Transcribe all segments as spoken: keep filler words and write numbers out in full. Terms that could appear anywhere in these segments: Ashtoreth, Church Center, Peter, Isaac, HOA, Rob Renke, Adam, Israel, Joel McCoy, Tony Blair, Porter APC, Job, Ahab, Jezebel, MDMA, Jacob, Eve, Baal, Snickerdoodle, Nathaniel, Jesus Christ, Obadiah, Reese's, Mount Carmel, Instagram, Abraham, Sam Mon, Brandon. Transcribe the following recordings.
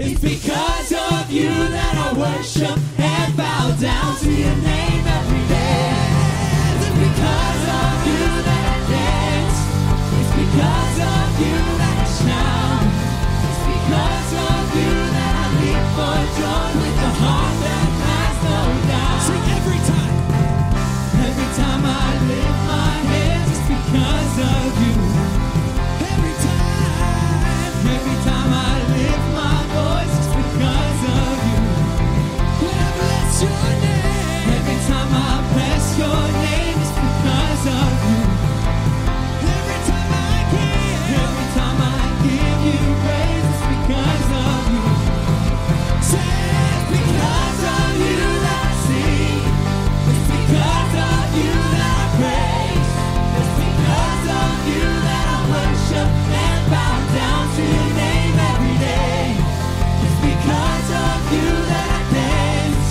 It's because of you that I worship and bow down to your name every day. It's because of you that I dance. It's because of you that I shout. It's because of you that I leap for joy with a heart that has no doubt. Sing every time. Every time I lift my hands, it's because of you. Every time. Every time I lift my voice, it's because of you. When I bless your name, every time I bless your name, it's because of you. Every time I give, every time I give you praise, it's because of you. Say it's because of you that I sing. It's because of you that I praise. It's because of you that I worship and bow down to your name every day. It's because of you that I dance.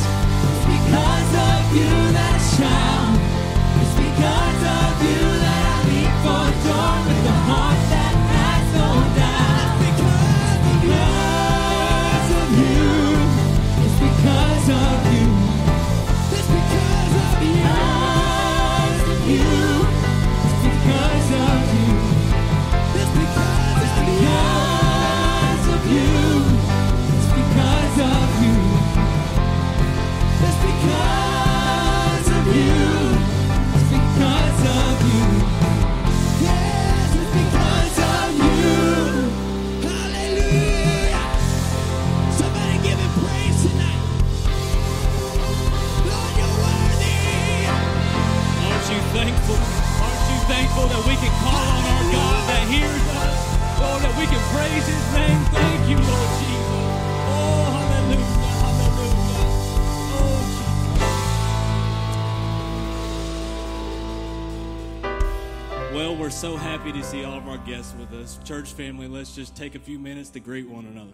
It's because of you that I shout. It's because of you that I leap for joy with a heart that has no doubt. It's because of you. It's because of you. It's because of you. It's because of you. It's because of you. It's because of you. It's because of you. It's because of you. It's because of you. Yes, it's because of you. Hallelujah. Somebody give him praise tonight. Lord, you're worthy. Aren't you thankful? Aren't you thankful that we can call on our God that hears us? Lord, that we can praise his name. Thank you, Lord Jesus. Oh, hallelujah, hallelujah. Oh, Jesus. Well, we're so happy to see all of our guests with us. Church family, let's just take a few minutes to greet one another.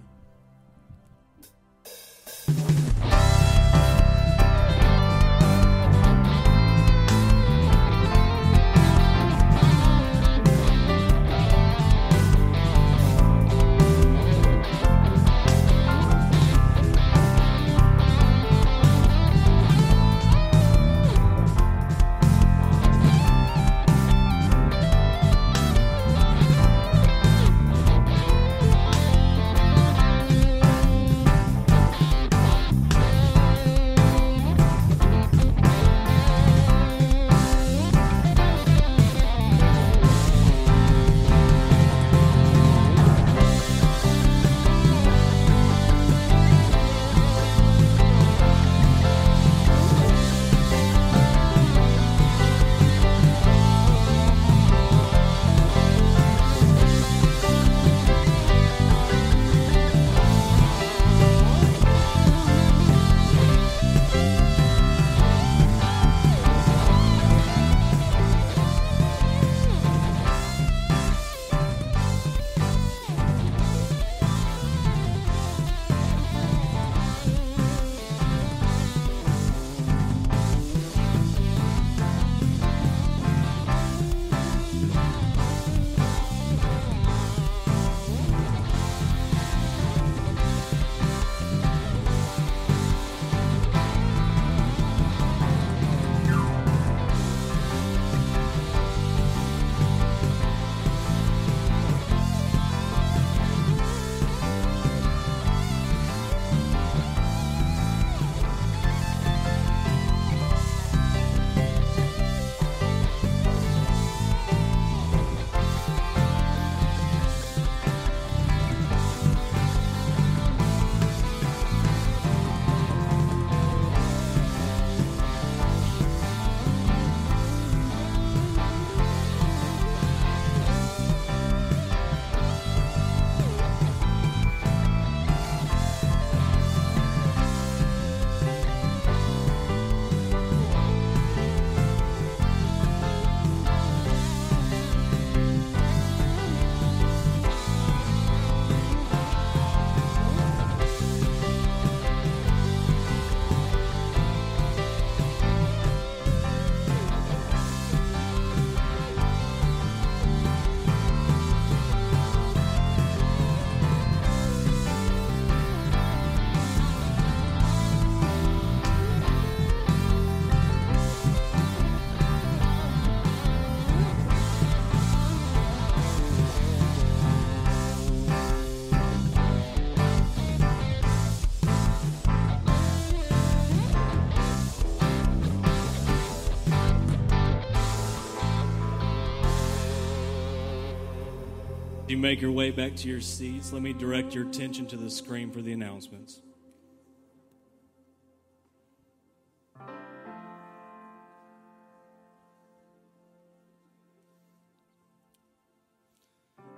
you make your way back to your seats, let me direct your attention to the screen for the announcements.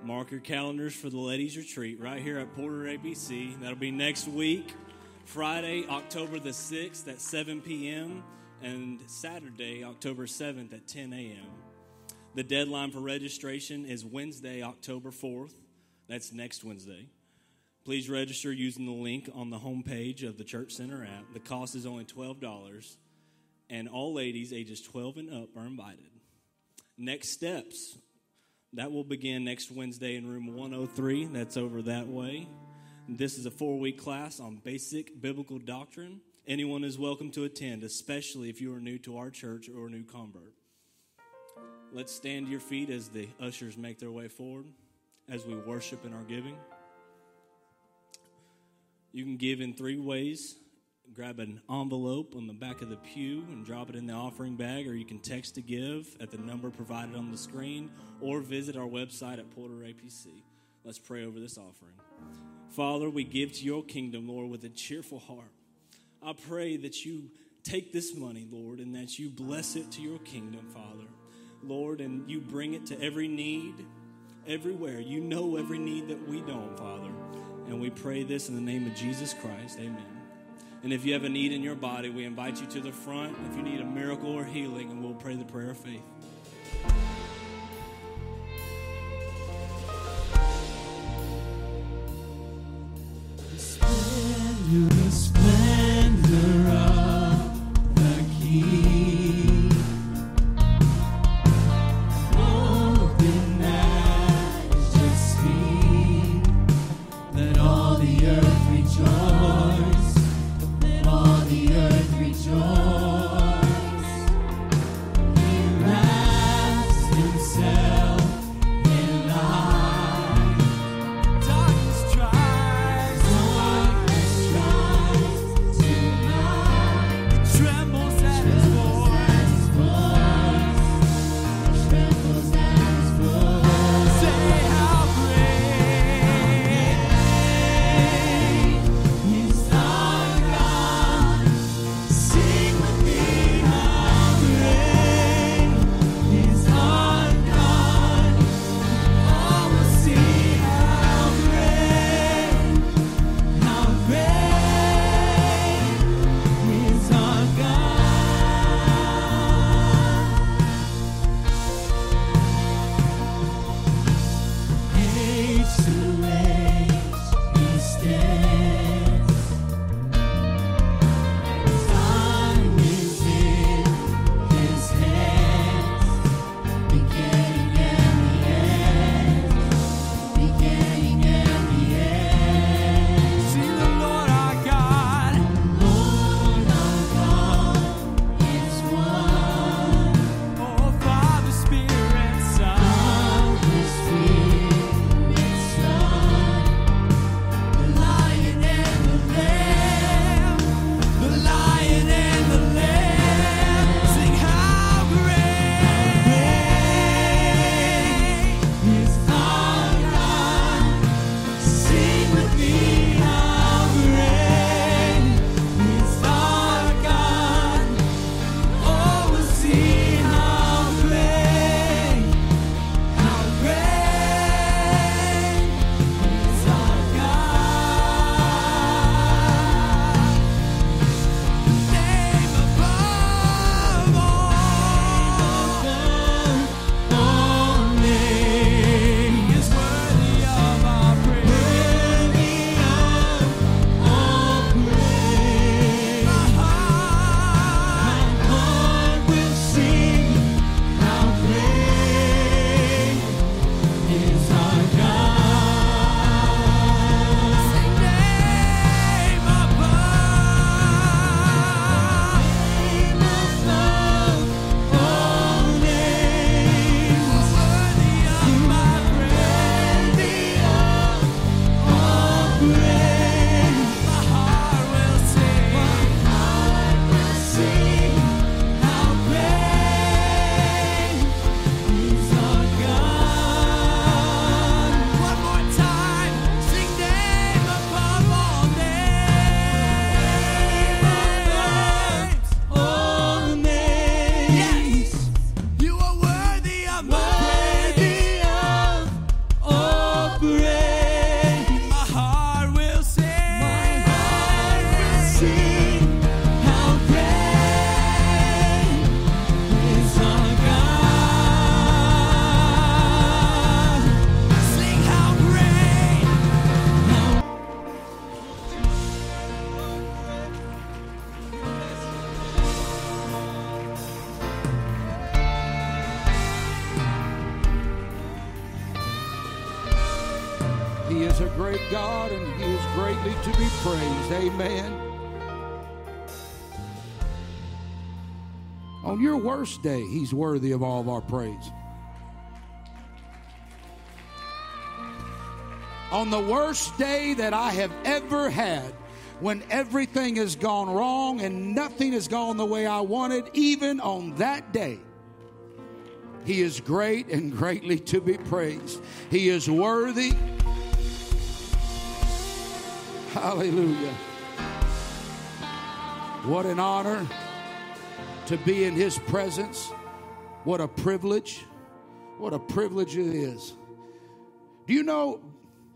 Mark your calendars for the ladies' retreat right here at Porter A B C. That'll be next week, Friday, October the sixth at seven p.m. and Saturday, October seventh at ten a.m. The deadline for registration is Wednesday, October fourth. That's next Wednesday. Please register using the link on the homepage of the Church Center app. The cost is only twelve dollars, and all ladies ages twelve and up are invited. Next steps. That will begin next Wednesday in room one oh three. That's over that way. This is a four-week class on basic biblical doctrine. Anyone is welcome to attend, especially if you are new to our church or a new convert. Let's stand to your feet as the ushers make their way forward, as we worship in our giving. You can give in three ways. Grab an envelope on the back of the pew and drop it in the offering bag, or you can text to give at the number provided on the screen, or visit our website at Porter A P C. Let's pray over this offering. Father, we give to your kingdom, Lord, with a cheerful heart. I pray that you take this money, Lord, and that you bless it to your kingdom, Father. Lord, and you bring it to every need, everywhere. You know every need that we don't, Father. And we pray this in the name of Jesus Christ. Amen. And if you have a need in your body, we invite you to the front if you need a miracle or healing, and we'll pray the prayer of faith. The splendor, the splendor of the King. Oh, the majesty, let all the earth rejoice. Darkness tries, darkness tries. God, and He is greatly to be praised. Amen. On your worst day, He's worthy of all of our praise. On the worst day that I have ever had, when everything has gone wrong and nothing has gone the way I wanted, even on that day, He is great and greatly to be praised. He is worthy. Hallelujah. What an honor to be in His presence. What a privilege. What a privilege it is. Do you know...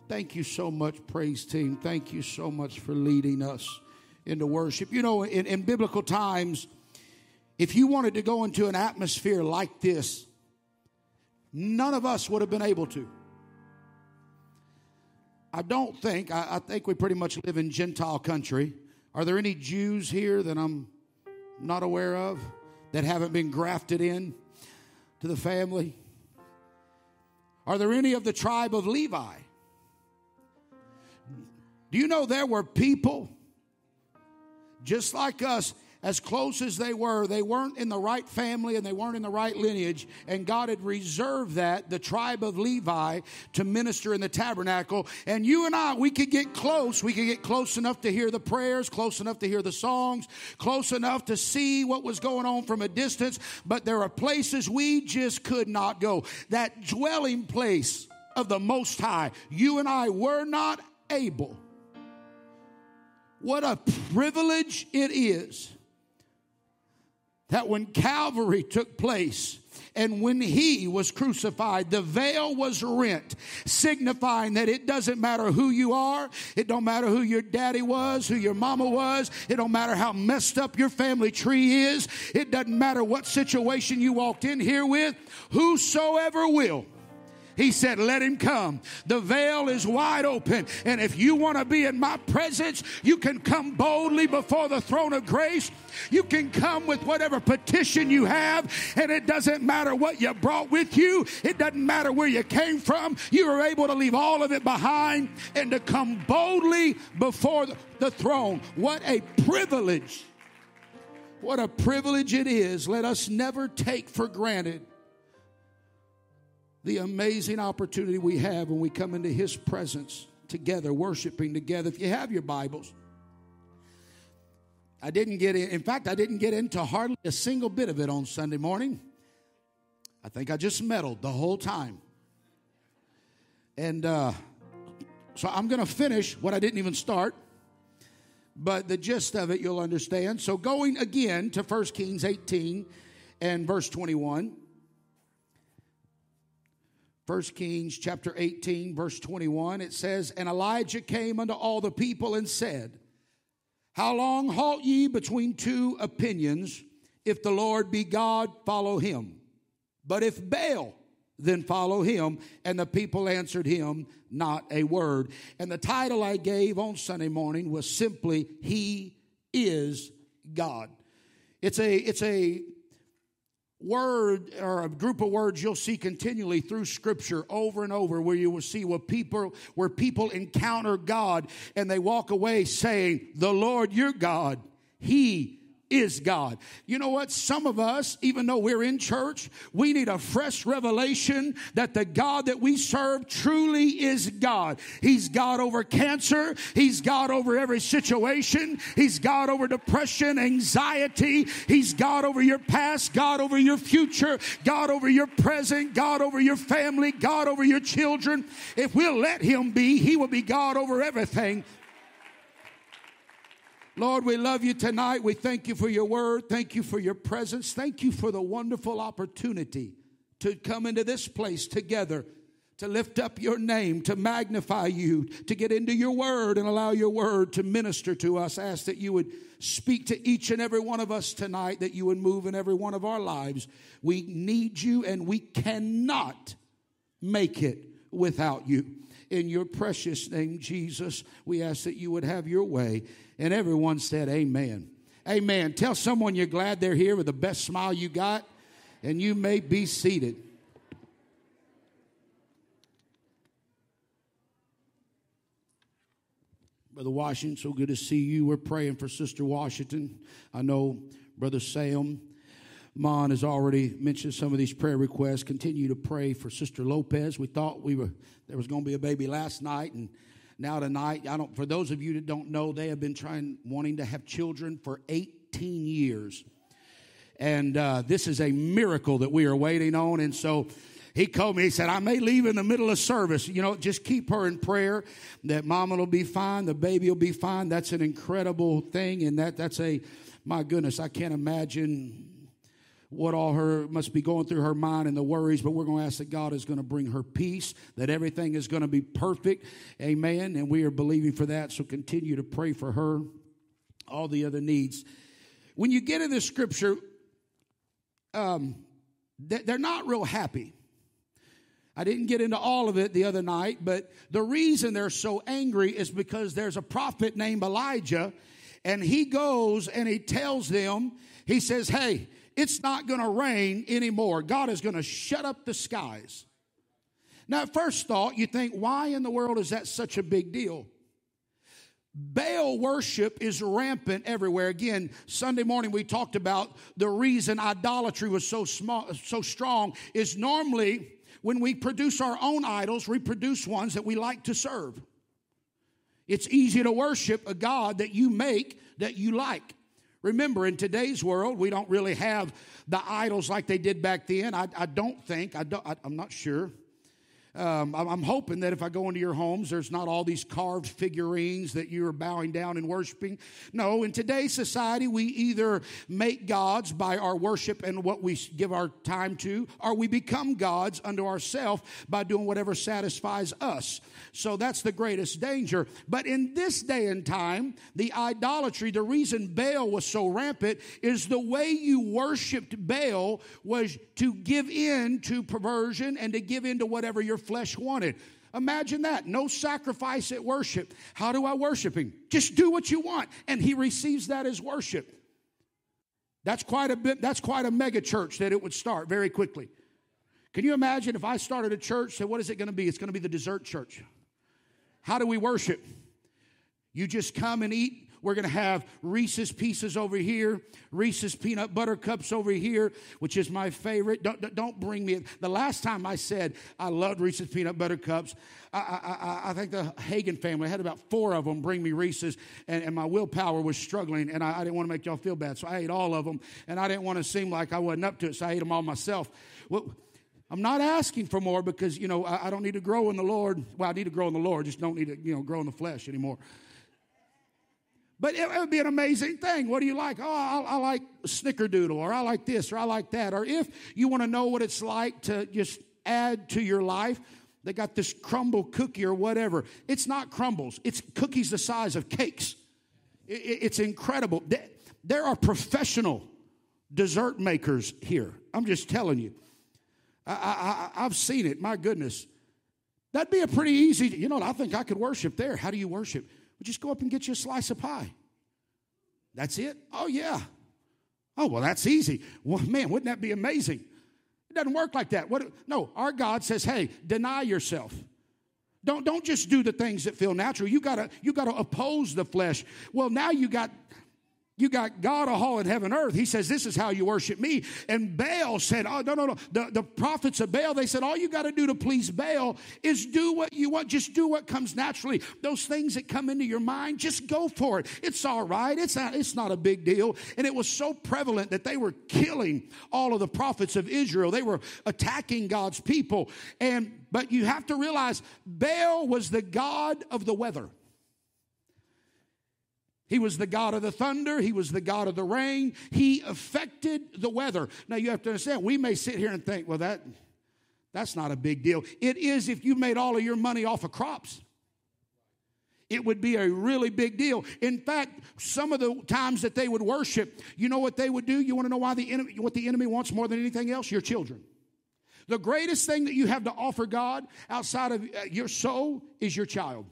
Thank you so much, praise team. Thank you so much for leading us into worship. You know, in, in biblical times, if you wanted to go into an atmosphere like this, none of us would have been able to. I don't think, I, I think we pretty much live in Gentile country. Are there any Jews here that I'm not aware of that haven't been grafted in to the family? Are there any of the tribe of Levi? Do you know there were people just like us, as close as they were, they weren't in the right family and they weren't in the right lineage, and God had reserved that, the tribe of Levi, to minister in the tabernacle. And you and I, we could get close. We could get close enough to hear the prayers, close enough to hear the songs, close enough to see what was going on from a distance, but there are places we just could not go. That dwelling place of the Most High, you and I were not able. What a privilege it is that when Calvary took place and when He was crucified, the veil was rent, signifying that it doesn't matter who you are. It don't matter who your daddy was, who your mama was. It don't matter how messed up your family tree is. It doesn't matter what situation you walked in here with. Whosoever will. He said, let him come. The veil is wide open. And if you want to be in my presence, you can come boldly before the throne of grace. You can come with whatever petition you have. And it doesn't matter what you brought with you. It doesn't matter where you came from. You are able to leave all of it behind and to come boldly before the throne. What a privilege. What a privilege it is. Let us never take for granted the amazing opportunity we have when we come into His presence together, worshiping together. If you have your Bibles, I didn't get in. In fact, I didn't get into hardly a single bit of it on Sunday morning. I think I just meddled the whole time. And uh, so I'm going to finish what I didn't even start, but the gist of it you'll understand. So going again to First Kings eighteen and verse twenty-one. First Kings chapter eighteen, verse twenty-one, it says, and Elijah came unto all the people and said, how long halt ye between two opinions? If the Lord be God, follow Him. But if Baal, then follow him. And the people answered him not a word. And the title I gave on Sunday morning was simply, He is God. It's a, it's a, word or a group of words you'll see continually through Scripture over and over, where you will see where people where people encounter God and they walk away saying, the Lord your God, He is God. You know what? Some of us, even though we're in church, we need a fresh revelation that the God that we serve truly is God. He's God over cancer. He's God over every situation. He's God over depression, anxiety. He's God over your past, God over your future, God over your present, God over your family, God over your children. If we'll let Him be, He will be God over everything. Lord, we love you tonight. We thank you for your word. Thank you for your presence. Thank you for the wonderful opportunity to come into this place together, to lift up your name, to magnify you, to get into your word and allow your word to minister to us. I ask that you would speak to each and every one of us tonight, that you would move in every one of our lives. We need you, and we cannot make it without you. In your precious name, Jesus, we ask that you would have your way. And everyone said, amen. Amen. Tell someone you're glad they're here with the best smile you got, and you may be seated. Brother Washington, so good to see you. We're praying for Sister Washington. I know Brother Sam Mon has already mentioned some of these prayer requests. Continue to pray for Sister Lopez. We thought we were there was going to be a baby last night, and now tonight. I don't. For those of you that don't know, they have been trying, wanting to have children for eighteen years, and uh, this is a miracle that we are waiting on. And so he called me. He said, I may leave in the middle of service. You know, just keep her in prayer that Mama will be fine, the baby will be fine. That's an incredible thing, and that that's a my goodness. I can't imagine what all her must be going through her mind and the worries, but we're going to ask that God is going to bring her peace, that everything is going to be perfect. Amen. And we are believing for that. So continue to pray for her, all the other needs. When you get in this scripture, um, they're not real happy. I didn't get into all of it the other night, but the reason they're so angry is because there's a prophet named Elijah, and he goes and he tells them, he says, hey, it's not going to rain anymore. God is going to shut up the skies. Now, at first thought, you think, why in the world is that such a big deal? Baal worship is rampant everywhere. Again, Sunday morning we talked about the reason idolatry was so small, so strong is normally when we produce our own idols, we produce ones that we like to serve. It's easy to worship a God that you make, that you like. Remember, in today's world, we don't really have the idols like they did back then. I, I don't think. I don't, I, I'm not sure. Um, I'm, I'm hoping that if I go into your homes, there's not all these carved figurines that you are bowing down and worshiping. No, in today's society, we either make gods by our worship and what we give our time to, or we become gods unto ourselves by doing whatever satisfies us. So that's the greatest danger. But in this day and time, the idolatry, the reason Baal was so rampant is the way you worshiped Baal was to give in to perversion and to give in to whatever your flesh wanted. Imagine that. No sacrifice at worship. How do I worship him? Just do what you want. And he receives that as worship. That's quite a bit, that's quite a mega church that it would start very quickly. Can you imagine if I started a church, so what is it going to be? It's going to be the dessert church. How do we worship? You just come and eat. We're going to have Reese's Pieces over here, Reese's Peanut Butter Cups over here, which is my favorite. Don't, don't bring me. The last time I said I loved Reese's Peanut Butter Cups, I, I, I think the Hagen family had about four of them bring me Reese's, and, and my willpower was struggling, and I, I didn't want to make y'all feel bad, so I ate all of them, and I didn't want to seem like I wasn't up to it, so I ate them all myself. Well, I'm not asking for more because, you know, I, I don't need to grow in the Lord. Well, I need to grow in the Lord, just don't need to, you know, grow in the flesh anymore. But it would be an amazing thing. What do you like? Oh, I, I like snickerdoodle, or I like this, or I like that. Or if you want to know what it's like to just add to your life, they got this crumble cookie or whatever. It's not crumbles. It's cookies the size of cakes. It, it, it's incredible. There are professional dessert makers here. I'm just telling you. I, I, I've seen it. My goodness. That'd be a pretty easy, you know, I think I could worship there. How do you worship? Just go up and get you a slice of pie. That's it? Oh, yeah. Oh, well, that's easy. Well, man, wouldn't that be amazing? It doesn't work like that. What? No, our God says, hey, deny yourself. Don't, don't just do the things that feel natural. You gotta, you gotta oppose the flesh. Well, now you got... You got God, a hall in heaven and earth. He says, this is how you worship me. And Baal said, oh, no, no, no. The, the prophets of Baal, they said, all you got to do to please Baal is do what you want. Just do what comes naturally. Those things that come into your mind, just go for it. It's all right. It's not, it's not a big deal. And it was so prevalent that they were killing all of the prophets of Israel. They were attacking God's people. And but you have to realize Baal was the god of the weather. He was the god of the thunder. He was the god of the rain. He affected the weather. Now, you have to understand, we may sit here and think, well, that that's not a big deal. It is if you made all of your money off of crops. It would be a really big deal. In fact, some of the times that they would worship, you know what they would do? You want to know why the enemy, what the enemy wants more than anything else? Your children. The greatest thing that you have to offer God outside of your soul is your child.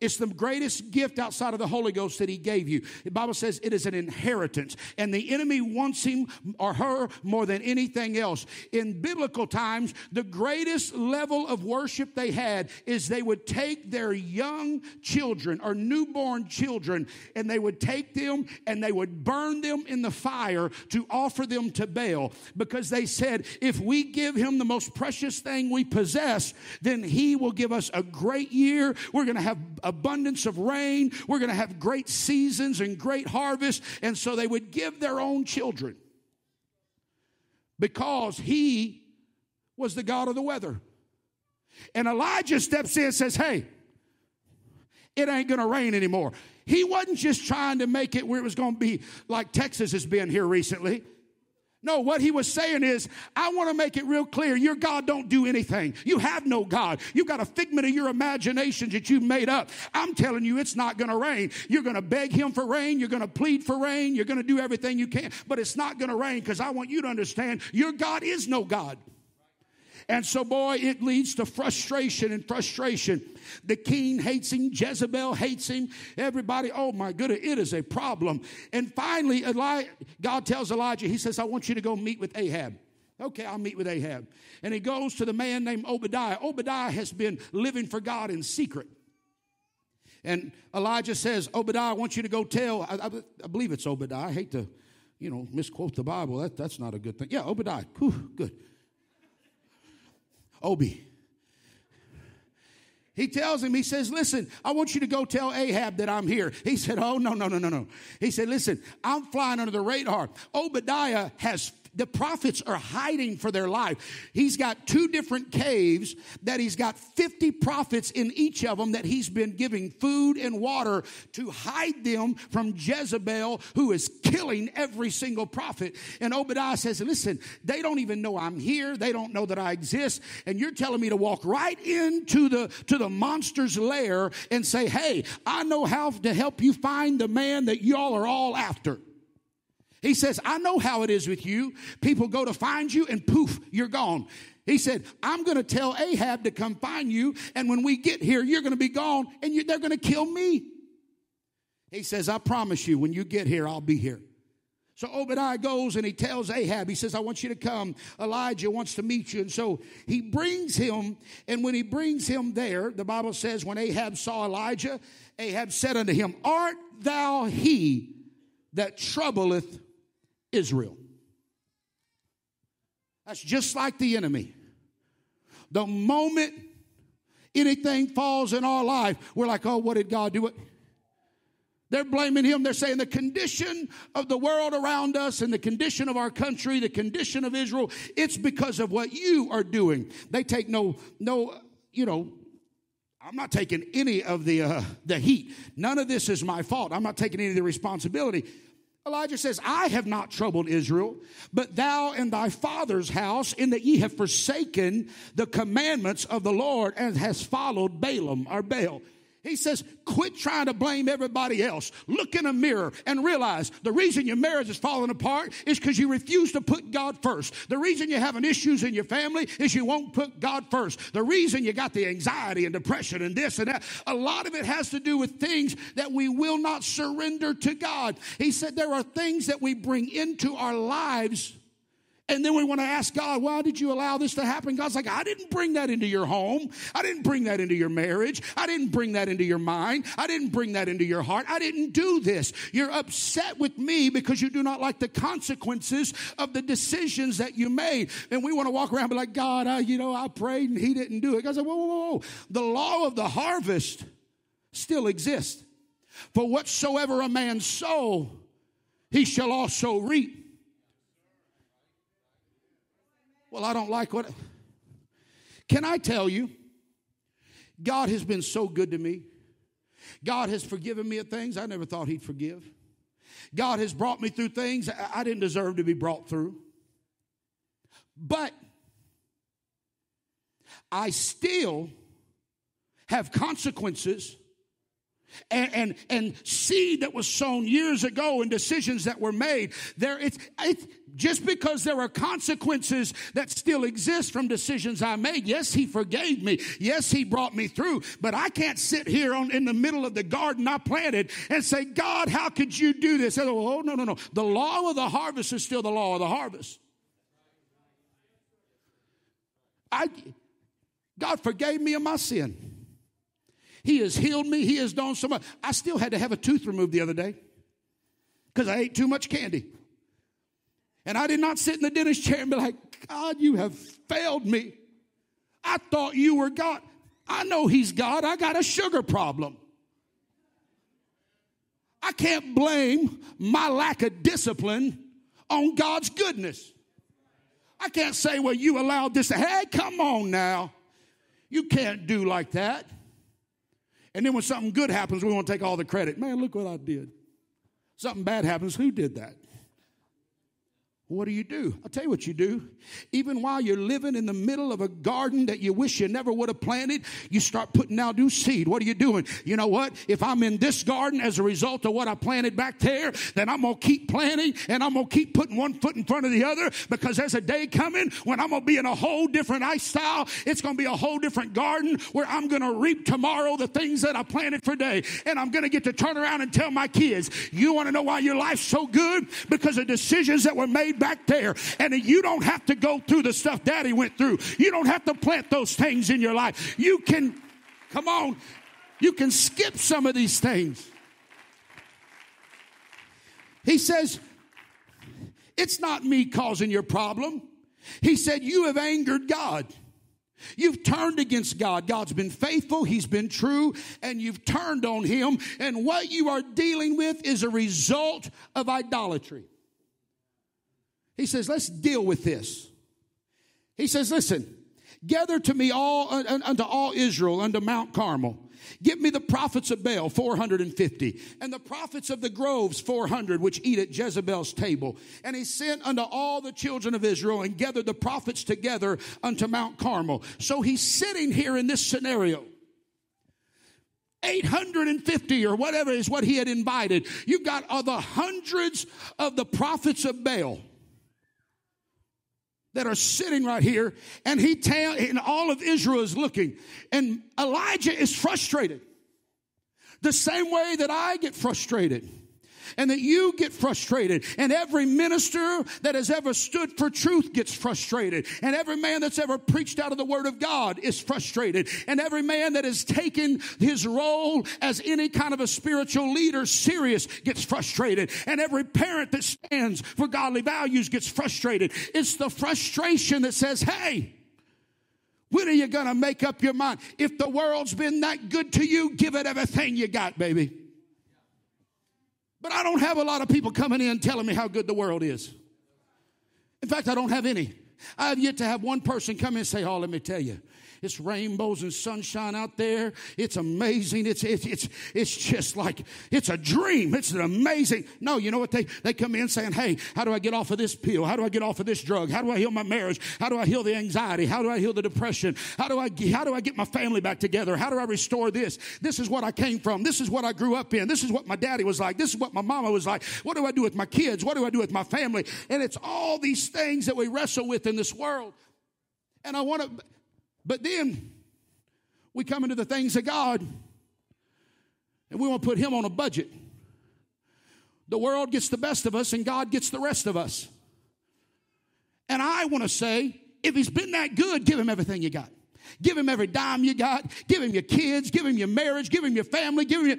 It's the greatest gift outside of the Holy Ghost that he gave you. The Bible says it is an inheritance, and the enemy wants him or her more than anything else. In biblical times, the greatest level of worship they had is they would take their young children or newborn children, and they would take them and they would burn them in the fire to offer them to Baal, because they said, if we give him the most precious thing we possess, then he will give us a great year. We're going to have abundance of rain. We're going to have great seasons and great harvest. And so they would give their own children because he was the God of the weather. And Elijah steps in and says, hey, it ain't going to rain anymore. He wasn't just trying to make it where it was going to be like Texas has been here recently. No, what he was saying is, I want to make it real clear. Your God don't do anything. You have no God. You've got a figment of your imagination that you made up. I'm telling you, it's not going to rain. You're going to beg him for rain. You're going to plead for rain. You're going to do everything you can, but it's not going to rain, because I want you to understand your God is no God. And so, boy, it leads to frustration and frustration. The king hates him. Jezebel hates him. Everybody, oh, my goodness, it is a problem. And finally, Eli- God tells Elijah, he says, I want you to go meet with Ahab. Okay, I'll meet with Ahab. And he goes to the man named Obadiah. Obadiah has been living for God in secret. And Elijah says, Obadiah, I want you to go tell, I, I, I believe it's Obadiah. I hate to, you know, misquote the Bible. That, that's not a good thing. Yeah, Obadiah. Whew, good. Obi. He tells him, he says, listen, I want you to go tell Ahab that I'm here. He said, oh, no, no, no, no, no. He said, listen, I'm flying under the radar. Obadiah has, the prophets are hiding for their life. He's got two different caves that he's got fifty prophets in each of them that he's been giving food and water to hide them from Jezebel, who is killing every single prophet. And Obadiah says, listen, they don't even know I'm here. They don't know that I exist. And you're telling me to walk right into the, to the monster's lair and say, hey, I know how to help you find the man that y'all are all after. He says, I know how it is with you. People go to find you and poof, you're gone. He said, I'm going to tell Ahab to come find you. And when we get here, you're going to be gone and you, they're going to kill me. He says, I promise you, when you get here, I'll be here. So Obadiah goes and he tells Ahab, he says, I want you to come. Elijah wants to meet you. And so he brings him. And when he brings him there, the Bible says, when Ahab saw Elijah, Ahab said unto him, art thou he that troubleth Israel? That's just like the enemy. The moment anything falls in our life, we're like, oh, what did God do? They're blaming him. They're saying the condition of the world around us and the condition of our country, the condition of Israel, it's because of what you are doing. They take no, no, you know, I'm not taking any of the, uh, the heat. None of this is my fault. I'm not taking any of the responsibility. Elijah says, I have not troubled Israel, but thou and thy father's house, in that ye have forsaken the commandments of the Lord and has followed Balaam or Baal. He says, quit trying to blame everybody else. Look in a mirror and realize the reason your marriage is falling apart is because you refuse to put God first. The reason you're having issues in your family is you won't put God first. The reason you got the anxiety and depression and this and that, a lot of it has to do with things that we will not surrender to God. He said there are things that we bring into our lives, and then we want to ask God, why did you allow this to happen? God's like, I didn't bring that into your home. I didn't bring that into your marriage. I didn't bring that into your mind. I didn't bring that into your heart. I didn't do this. You're upset with me because you do not like the consequences of the decisions that you made. And we want to walk around and be like, God, I, you know, I prayed and he didn't do it. God's like, whoa, whoa, whoa, whoa. The law of the harvest still exists. For whatsoever a man sow, he shall also reap. Well, I don't like what. I, can I tell you, God has been so good to me. God has forgiven me of things I never thought he'd forgive. God has brought me through things I didn't deserve to be brought through. But I still have consequences and, and, and seed that was sown years ago and decisions that were made. There, it's, it's just because there are consequences that still exist from decisions I made. Yes, he forgave me. Yes, he brought me through. But I can't sit here on, in the middle of the garden I planted and say, God, how could you do this? And, oh, no, no, no. The law of the harvest is still the law of the harvest. I, God forgave me of my sin. He has healed me. He has done so much. I still had to have a tooth removed the other day because I ate too much candy. And I did not sit in the dentist chair and be like, God, you have failed me. I thought you were God. I know he's God. I got a sugar problem. I can't blame my lack of discipline on God's goodness. I can't say, well, you allowed this. Hey, come on now. You can't do like that. And then when something good happens, we want to take all the credit. Man, look what I did. Something bad happens. Who did that? What do you do? I'll tell you what you do. Even while you're living in the middle of a garden that you wish you never would have planted, you start putting out new seed. What are you doing? You know what? If I'm in this garden as a result of what I planted back there, then I'm going to keep planting and I'm going to keep putting one foot in front of the other, because there's a day coming when I'm going to be in a whole different lifestyle. It's going to be a whole different garden where I'm going to reap tomorrow the things that I planted for today. And I'm going to get to turn around and tell my kids, you want to know why your life's so good? Because of decisions that were made back there. And you don't have to go through the stuff daddy went through. You don't have to plant those things in your life. You can, come on, you can skip some of these things. He says, it's not me causing your problem. He said, you have angered God. You've turned against God. God's been faithful. He's been true. And you've turned on him. And what you are dealing with is a result of idolatry. He says, let's deal with this. He says, listen, gather to me all, unto all Israel, unto Mount Carmel. Give me the prophets of Baal, four hundred fifty, and the prophets of the groves, four hundred, which eat at Jezebel's table. And he sent unto all the children of Israel and gathered the prophets together unto Mount Carmel. So he's sitting here in this scenario. eight hundred fifty or whatever is what he had invited. You've got other hundreds of the prophets of Baal that are sitting right here, and he ta- and all of Israel is looking. And Elijah is frustrated. The same way that I get frustrated, and that you get frustrated, and every minister that has ever stood for truth gets frustrated, and every man that's ever preached out of the Word of God is frustrated, and every man that has taken his role as any kind of a spiritual leader serious gets frustrated, and every parent that stands for godly values gets frustrated. It's the frustration that says, hey, when are you going to make up your mind? If the world's been that good to you, give it everything you got, baby. But I don't have a lot of people coming in telling me how good the world is. In fact, I don't have any. I have yet to have one person come in and say, oh, let me tell you, it's rainbows and sunshine out there. It's amazing. It's, it's, it's, it's just like, it's a dream. It's an amazing. No, you know what? They, they come in saying, hey, how do I get off of this pill? How do I get off of this drug? How do I heal my marriage? How do I heal the anxiety? How do I heal the depression? How do I, how do I get my family back together? How do I restore this? This is what I came from. This is what I grew up in. This is what my daddy was like. This is what my mama was like. What do I do with my kids? What do I do with my family? And it's all these things that we wrestle with in this world. And I want to... But then we come into the things of God and we want to put him on a budget. The world gets the best of us and God gets the rest of us. And I want to say, if he's been that good, give him everything you got. Give him every dime you got. Give him your kids. Give him your marriage. Give him your family. Give him your...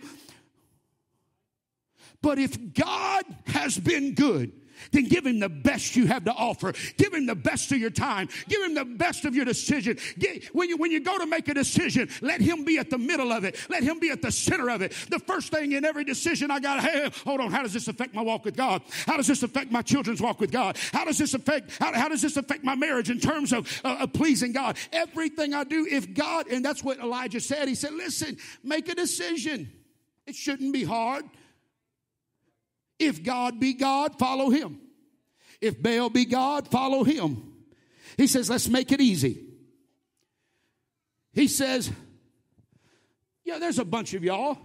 But if God has been good, then give him the best you have to offer. Give him the best of your time. Give him the best of your decision. Get, when, you, when you go to make a decision, let him be at the middle of it. Let him be at the center of it. The first thing in every decision I got, hey, hold on, how does this affect my walk with God? How does this affect my children's walk with God? How does this affect, how, how does this affect my marriage in terms of, uh, of pleasing God? Everything I do, if God, and that's what Elijah said. He said, listen, make a decision. It shouldn't be hard. If God be God, follow him. If Baal be God, follow him. He says, let's make it easy. He says, yeah, there's a bunch of y'all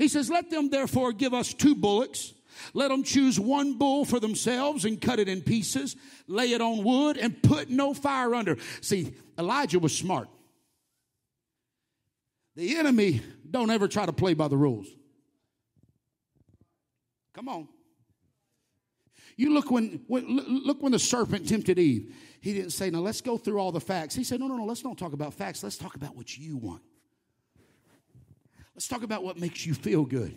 He says, let them therefore give us two bullocks. Let them choose one bull for themselves and cut it in pieces, lay it on wood, and put no fire under. See, Elijah was smart. The enemy don't ever try to play by the rules. Come on. You look when, when look when the serpent tempted Eve. He didn't say, now let's go through all the facts. He said, no, no, no, let's not talk about facts. Let's talk about what you want. Let's talk about what makes you feel good.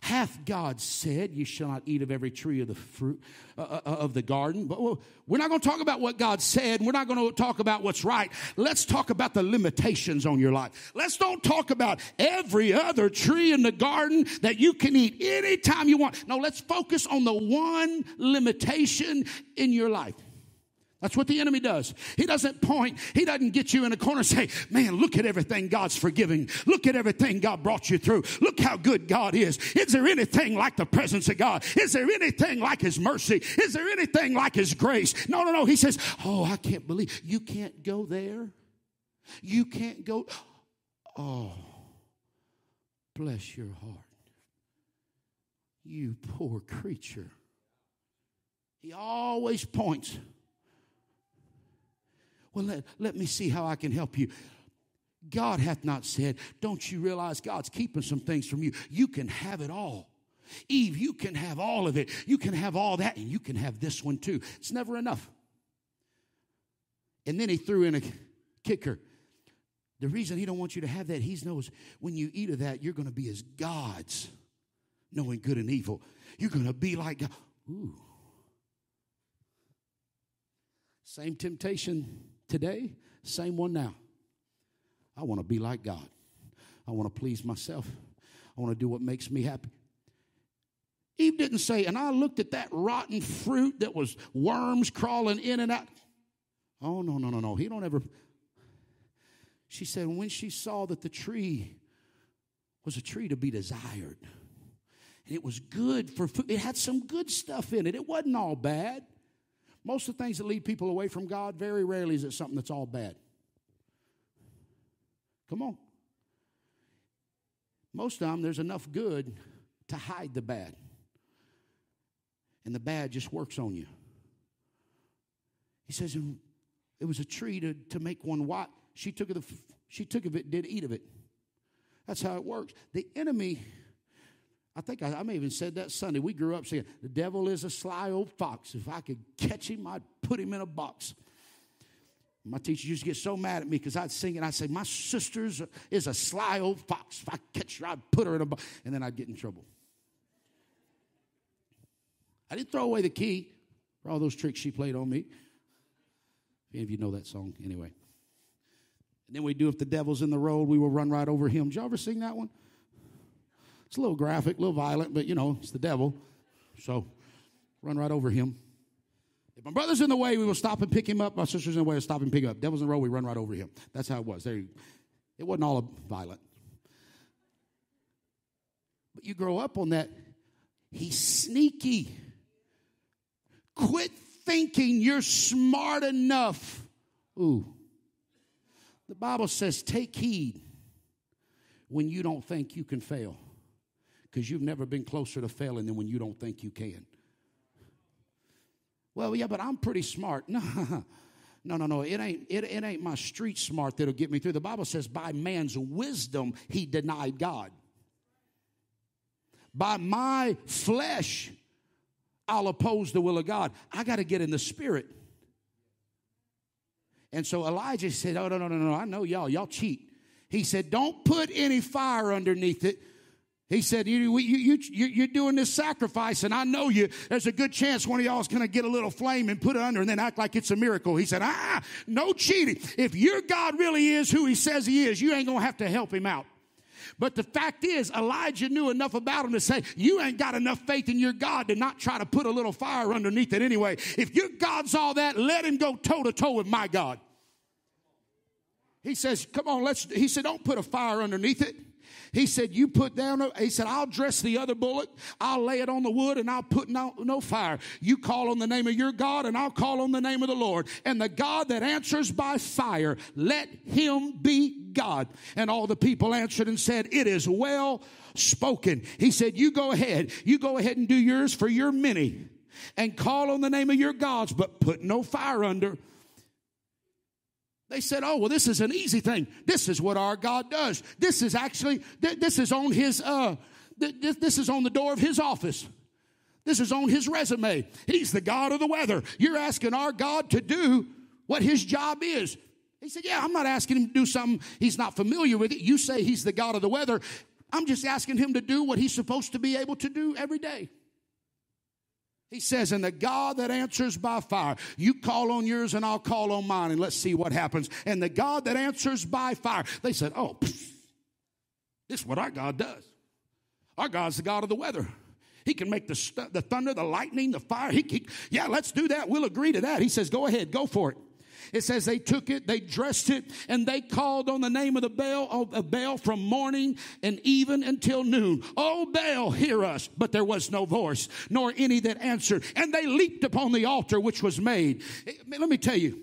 Hath God said, you shall not eat of every tree of the fruit uh, of the garden? But well, we're not going to talk about what God said. We're not going to talk about what's right. Let's talk about the limitations on your life. Let's don't talk about every other tree in the garden that you can eat anytime you want. No, let's focus on the one limitation in your life. That's what the enemy does. He doesn't point. He doesn't get you in a corner and say, man, look at everything God's forgiving. Look at everything God brought you through. Look how good God is. Is there anything like the presence of God? Is there anything like his mercy? Is there anything like his grace? No, no, no. He says, oh, I can't believe. You can't go there. You can't go. Oh, bless your heart. You poor creature. He always points. Well, let, let me see how I can help you. God hath not said, don't you realize God's keeping some things from you? You can have it all. Eve, you can have all of it. You can have all that, and you can have this one too. It's never enough. And then he threw in a kicker. The reason he don't want you to have that, he knows when you eat of that, you're going to be as gods, knowing good and evil. You're going to be like God. Ooh. Same temptation today, same one now. I want to be like God. I want to please myself. I want to do what makes me happy. Eve didn't say, and I looked at that rotten fruit that was worms crawling in and out. Oh, no, no, no, no. He don't ever. She said, when she saw that the tree was a tree to be desired, and it was good for food, it had some good stuff in it. It wasn't all bad. Most of the things that lead people away from God, very rarely is it something that's all bad. Come on. Most of the time, there's enough good to hide the bad. And the bad just works on you. He says it was a tree to, to make one wise. She took of the, she took of it, did eat of it. That's how it works. The enemy, I think I, I may have even said that Sunday. We grew up saying, the devil is a sly old fox. If I could catch him, I'd put him in a box. My teacher used to get so mad at me because I'd sing and I'd say, my sister's is a sly old fox. If I catch her, I'd put her in a box. And then I'd get in trouble. I didn't throw away the key for all those tricks she played on me. If any of you know that song, anyway. And then we do, if the devil's in the road, we will run right over him. Did y'all ever sing that one? It's a little graphic, a little violent, but, you know, it's the devil. So run right over him. If my brother's in the way, we will stop and pick him up. My sister's in the way, we'll stop and pick him up. Devil's in the road, we run right over him. That's how it was. There, it wasn't all violent. But you grow up on that. He's sneaky. Quit thinking you're smart enough. Ooh. The Bible says take heed when you don't think you can fail. Because you've never been closer to failing than when you don't think you can. Well, yeah, but I'm pretty smart. No, no, no, no. It ain't, it, it ain't my street smart that'll get me through. The Bible says by man's wisdom he denied God. By my flesh I'll oppose the will of God. I got to get in the spirit. And so Elijah said, oh, no, no, no, no. I know y'all. Y'all cheat. He said, don't put any fire underneath it. He said, you, you, you, you're doing this sacrifice, and I know you. There's a good chance one of y'all is going to get a little flame and put it under and then act like it's a miracle. He said, ah, no cheating. If your God really is who he says he is, you ain't going to have to help him out. But the fact is, Elijah knew enough about him to say, you ain't got enough faith in your God to not try to put a little fire underneath it anyway. If your God's all that, let him go toe-to-toe with my God. He says, come on, let's, he said, don't put a fire underneath it. He said, you put down, a, he said, I'll dress the other bullock. I'll lay it on the wood and I'll put no, no fire. You call on the name of your God and I'll call on the name of the Lord. And the God that answers by fire, let him be God. And all the people answered and said, it is well spoken. He said, you go ahead. You go ahead and do yours for your many and call on the name of your gods, but put no fire under. They said, oh, well, this is an easy thing. This is what our God does. This is actually, th- this is on his, uh, th- th- this is on the door of his office. This is on his resume. He's the God of the weather. You're asking our God to do what his job is. He said, yeah, I'm not asking him to do something he's not familiar with. You say he's the God of the weather. I'm just asking him to do what he's supposed to be able to do every day. He says, and the God that answers by fire, you call on yours and I'll call on mine and let's see what happens. And the God that answers by fire, they said, oh, pff, this is what our God does. Our God's the God of the weather. He can make the, st- the thunder, the lightning, the fire. He, he, yeah, let's do that. We'll agree to that. He says, go ahead, go for it. It says they took it, they dressed it, and they called on the name of the Baal, of Baal from morning and even until noon. Oh, Baal, hear us. But there was no voice, nor any that answered. And they leaped upon the altar which was made. Let me tell you,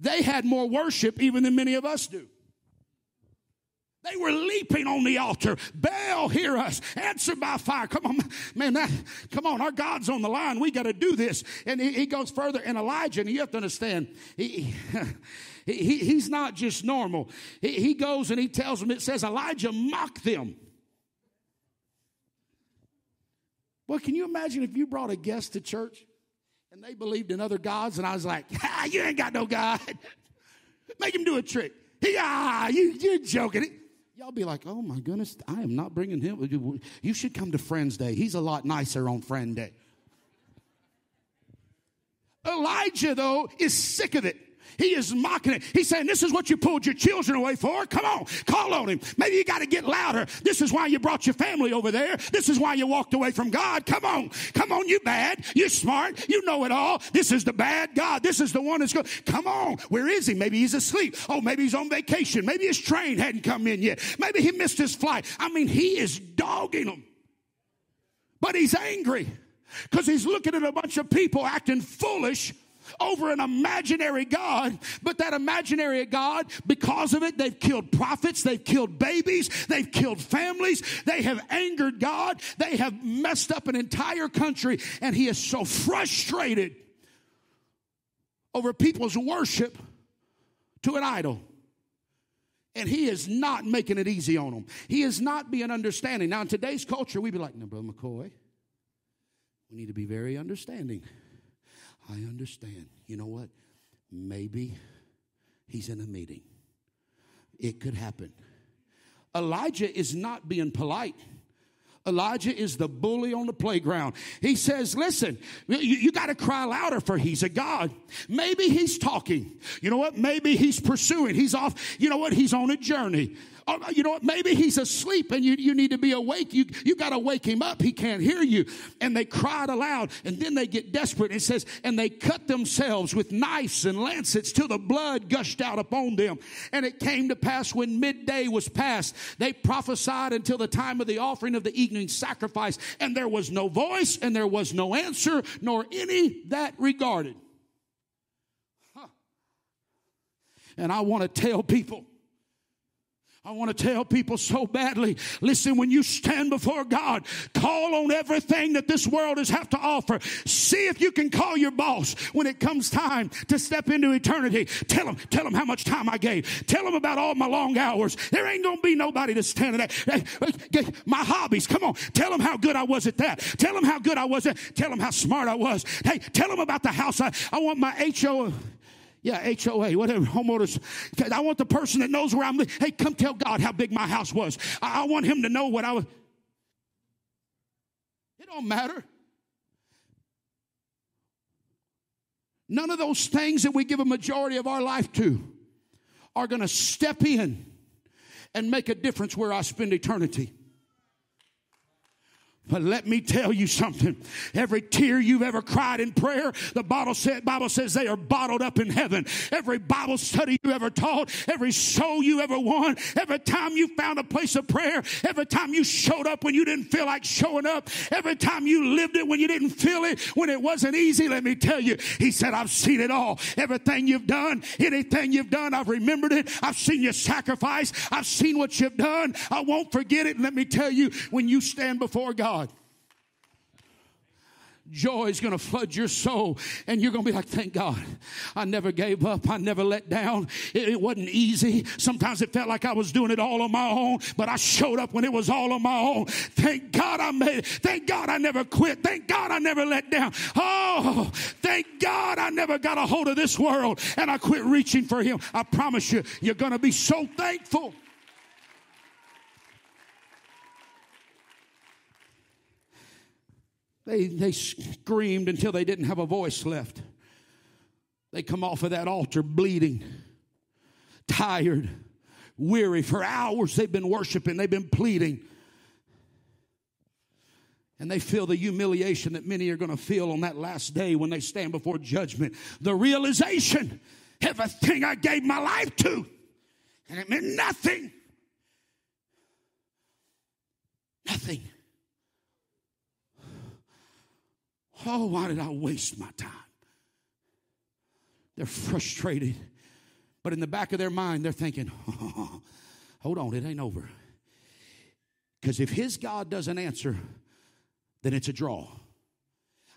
they had more worship even than many of us do. They were leaping on the altar. Baal, hear us. Answer by fire. Come on, man. That, come on. Our God's on the line. We got to do this. And he, he goes further. And Elijah, and you have to understand, he, he he's not just normal. He, he goes and he tells them, it says, Elijah mocked them. Well, can you imagine if you brought a guest to church and they believed in other gods? And I was like, ha, you ain't got no God. Make him do a trick. He, ah, you, you're joking. Y'all be like, oh, my goodness, I am not bringing him. You should come to Friends Day. He's a lot nicer on Friend Day. Elijah, though, is sick of it. He is mocking it. He's saying, this is what you pulled your children away for. Come on, call on him. Maybe you got to get louder. This is why you brought your family over there. This is why you walked away from God. Come on. Come on, you bad. You're smart. You know it all. This is the bad God. This is the one that's going. Come on. Where is he? Maybe he's asleep. Oh, maybe he's on vacation. Maybe his train hadn't come in yet. Maybe he missed his flight. I mean, he is dogging them. But he's angry because he's looking at a bunch of people acting foolish over an imaginary God, but that imaginary God, because of it, they've killed prophets, they've killed babies, they've killed families, they have angered God, they have messed up an entire country, and he is so frustrated over people's worship to an idol. And he is not making it easy on them. He is not being understanding. Now, in today's culture, we'd be like, no, Brother McCoy, we need to be very understanding. I understand. You know what? Maybe he's in a meeting. It could happen. Elijah is not being polite. Elijah is the bully on the playground. He says, listen, you, you got to cry louder for he's a God. Maybe he's talking. You know what? Maybe he's pursuing. He's off. You know what? He's on a journey. You know what? Maybe he's asleep and you, you need to be awake. You, you got to wake him up. He can't hear you. And they cried aloud. And then they get desperate. It says, and they cut themselves with knives and lancets till the blood gushed out upon them. And it came to pass when midday was past, they prophesied until the time of the offering of the evening sacrifice. And there was no voice and there was no answer, nor any that regarded. Huh. And I want to tell people. I want to tell people so badly, listen, when you stand before God, call on everything that this world has have to offer. See if you can call your boss when it comes time to step into eternity. Tell him, tell him how much time I gave. Tell him about all my long hours. There ain't going to be nobody to stand at that. My hobbies, come on. Tell him how good I was at that. Tell him how good I was at Tell him how smart I was. Hey, tell him about the house. I, I want my H O Yeah, H O A, whatever, homeowners. I want the person that knows where I'm living. Hey, come tell God how big my house was. I, I want him to know what I was. It don't matter. None of those things that we give a majority of our life to are going to step in and make a difference where I spend eternity. But let me tell you something. Every tear you've ever cried in prayer, the Bible said, Bible says they are bottled up in heaven. Every Bible study you ever taught, every soul you ever won, every time you found a place of prayer, every time you showed up when you didn't feel like showing up, every time you lived it when you didn't feel it, when it wasn't easy, let me tell you, he said, I've seen it all. Everything you've done, anything you've done, I've remembered it. I've seen your sacrifice. I've seen what you've done. I won't forget it. And let me tell you, when you stand before God, joy is going to flood your soul, and you're going to be like, thank God I never gave up. I never let down. It, it wasn't easy. Sometimes it felt like I was doing it all on my own, but I showed up when it was all on my own. Thank God I made it. Thank God I never quit. Thank God I never let down. Oh, thank God I never got a hold of this world, and I quit reaching for him. I promise you, you're going to be so thankful. They, they screamed until they didn't have a voice left. They come off of that altar bleeding, tired, weary. For hours they've been worshiping. They've been pleading. And they feel the humiliation that many are going to feel on that last day when they stand before judgment. The realization, everything I gave my life to, and it meant nothing. Nothing. Oh, why did I waste my time? They're frustrated. But in the back of their mind, they're thinking, oh, hold on, it ain't over. Because if his God doesn't answer, then it's a draw.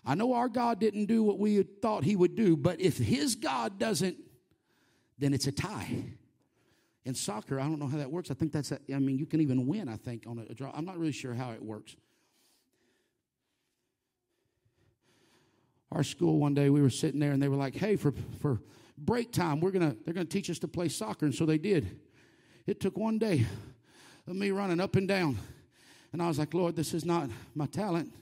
I know our God didn't do what we thought he would do, but if his God doesn't, then it's a tie. In soccer, I don't know how that works. I think that's, a, I mean, you can even win, I think, on a draw. I'm not really sure how it works. Our school one day, we were sitting there, and they were like, hey, for, for break time, we're gonna they're going to teach us to play soccer. And so they did. It took one day of me running up and down. And I was like, Lord, this is not my talent.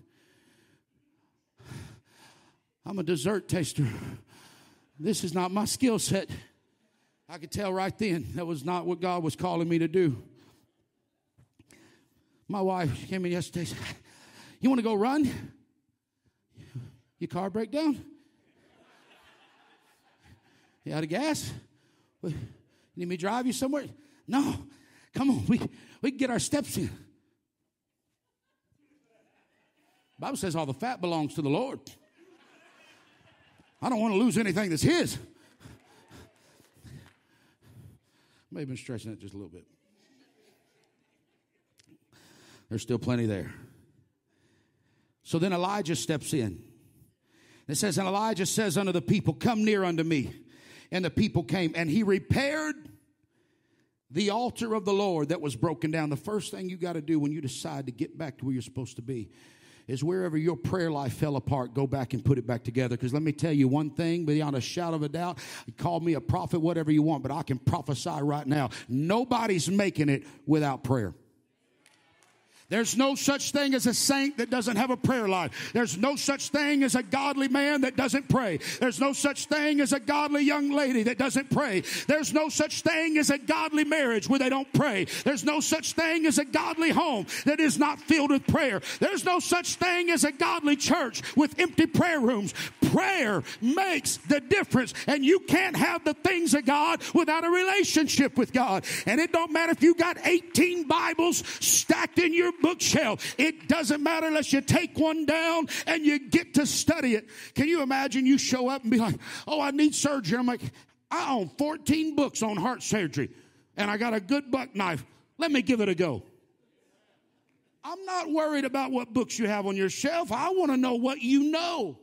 I'm a dessert taster. This is not my skill set. I could tell right then that was not what God was calling me to do. My wife came in yesterday and said, you want to go run? Your car break down? You out of gas? You need me to drive you somewhere? No. Come on. We, we can get our steps in. The Bible says all the fat belongs to the Lord. I don't want to lose anything that's his. Maybe I've been stretching it just a little bit. There's still plenty there. So then Elijah steps in. It says, and Elijah says unto the people, come near unto me. And the people came, and he repaired the altar of the Lord that was broken down. The first thing you got to do when you decide to get back to where you're supposed to be is wherever your prayer life fell apart, go back and put it back together. Because let me tell you one thing, beyond a shadow of a doubt, you call me a prophet, whatever you want, but I can prophesy right now. Nobody's making it without prayer. There's no such thing as a saint that doesn't have a prayer life. There's no such thing as a godly man that doesn't pray. There's no such thing as a godly young lady that doesn't pray. There's no such thing as a godly marriage where they don't pray. There's no such thing as a godly home that is not filled with prayer. There's no such thing as a godly church with empty prayer rooms. Prayer makes the difference, and you can't have the things of God without a relationship with God. And it don't matter if you got eighteen Bibles stacked in your bookshelf. It doesn't matter unless you take one down and you get to study it. Can you imagine you show up and be like, oh, I need surgery. I'm like, I own fourteen books on heart surgery, and I got a good buck knife. Let me give it a go. I'm not worried about what books you have on your shelf. I want to know what you know.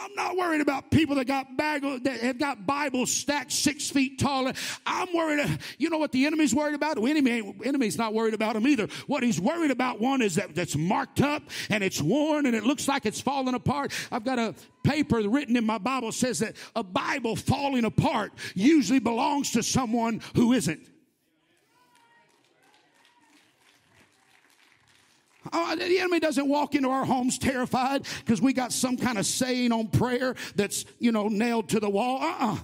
I'm not worried about people that got bagel, that have got Bibles stacked six feet tall. I'm worried. You know what the enemy's worried about? The enemy, enemy's not worried about him either. What he's worried about, one, is that that's marked up and it's worn and it looks like it's falling apart. I've got a paper written in my Bible says that a Bible falling apart usually belongs to someone who isn't. Oh, the enemy doesn't walk into our homes terrified because we got some kind of saying on prayer that's, you know, nailed to the wall. Uh-uh.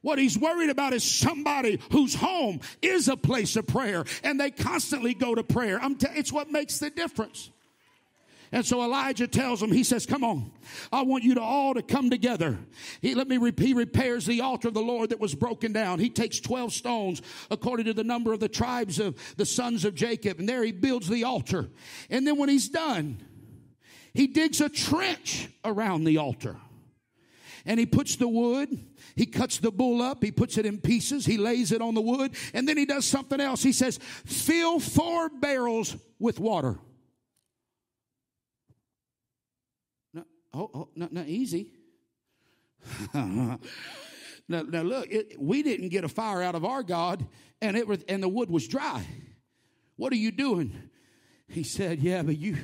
What he's worried about is somebody whose home is a place of prayer, and they constantly go to prayer. I'm t- it's what makes the difference. And so Elijah tells him, he says, come on, I want you to all to come together. He, let me repeat, he repairs the altar of the Lord that was broken down. He takes twelve stones according to the number of the tribes of the sons of Jacob. And there he builds the altar. And then when he's done, he digs a trench around the altar. And he puts the wood, he cuts the bull up, he puts it in pieces, he lays it on the wood, and then he does something else. He says, fill four barrels with water. Not, oh, oh, not, not easy. now, now look, it, we didn't get a fire out of our God, and it was, and the wood was dry. What are you doing? He said, yeah, but you...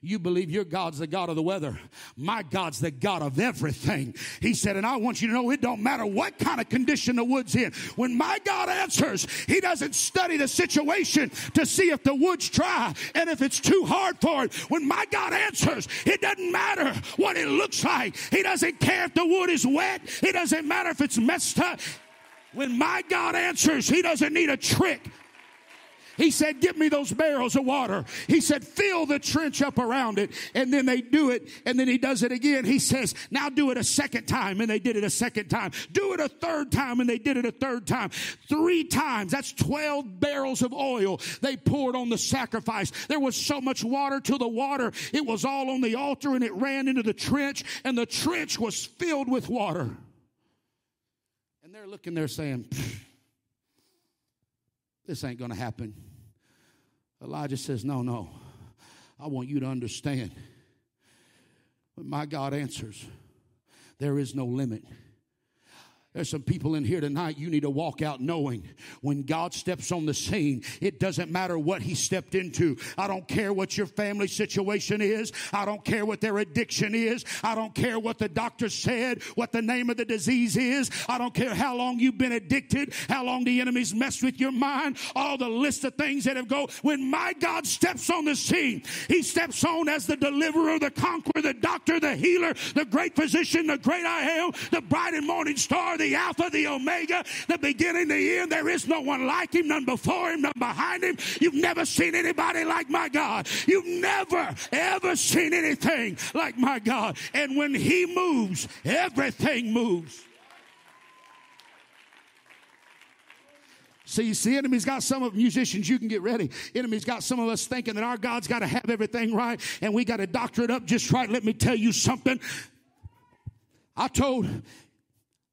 You believe your God's the God of the weather. My God's the God of everything. He said, and I want you to know it don't matter what kind of condition the wood's in. When my God answers, he doesn't study the situation to see if the wood's dry and if it's too hard for it. When my God answers, it doesn't matter what it looks like. He doesn't care if the wood is wet. It doesn't matter if it's messed up. When my God answers, he doesn't need a trick. He said, give me those barrels of water. He said, fill the trench up around it. And then they do it. And then he does it again. He says, now do it a second time. And they did it a second time. Do it a third time. And they did it a third time. Three times. That's twelve barrels of oil they poured on the sacrifice. There was so much water till the water, it was all on the altar and it ran into the trench. And the trench was filled with water. And they're looking there saying, this ain't going to happen. Elijah says, no, no. I want you to understand. When my God answers, there is no limit. There's some people in here tonight, you need to walk out knowing when God steps on the scene, it doesn't matter what he stepped into. I don't care what your family situation is. I don't care what their addiction is. I don't care what the doctor said, what the name of the disease is. I don't care how long you've been addicted, how long the enemy's messed with your mind, all the list of things that have gone. When my God steps on the scene, he steps on as the deliverer, the conqueror, the doctor, the healer, the great physician, the great I am, the bright and morning star, the Alpha, the Omega, the beginning, the end. There is no one like him, none before him, none behind him. You've never seen anybody like my God. You've never, ever seen anything like my God. And when he moves, everything moves. See, see, enemy's got some of musicians, you can get ready. Enemy's got some of us thinking that our God's got to have everything right and we got to doctor it up just right. Let me tell you something. I told...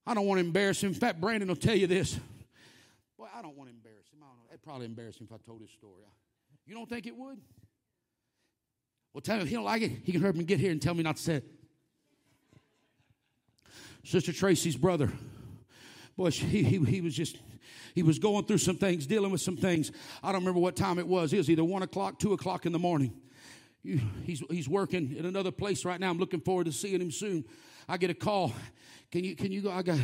I don't want to embarrass him. In fact, Brandon will tell you this. Boy, I don't want to embarrass him. I don't know. That'd probably embarrass him if I told his story. You don't think it would? Well, tell him if he don't like it, he can hurt me and get here and tell me not to say it. Sister Tracy's brother. Boy, he, he, he was just... He was going through some things, dealing with some things. I don't remember what time it was. It was either one o'clock, two o'clock in the morning. He's, he's working in another place right now. I'm looking forward to seeing him soon. I get a call. Can you can you go? I got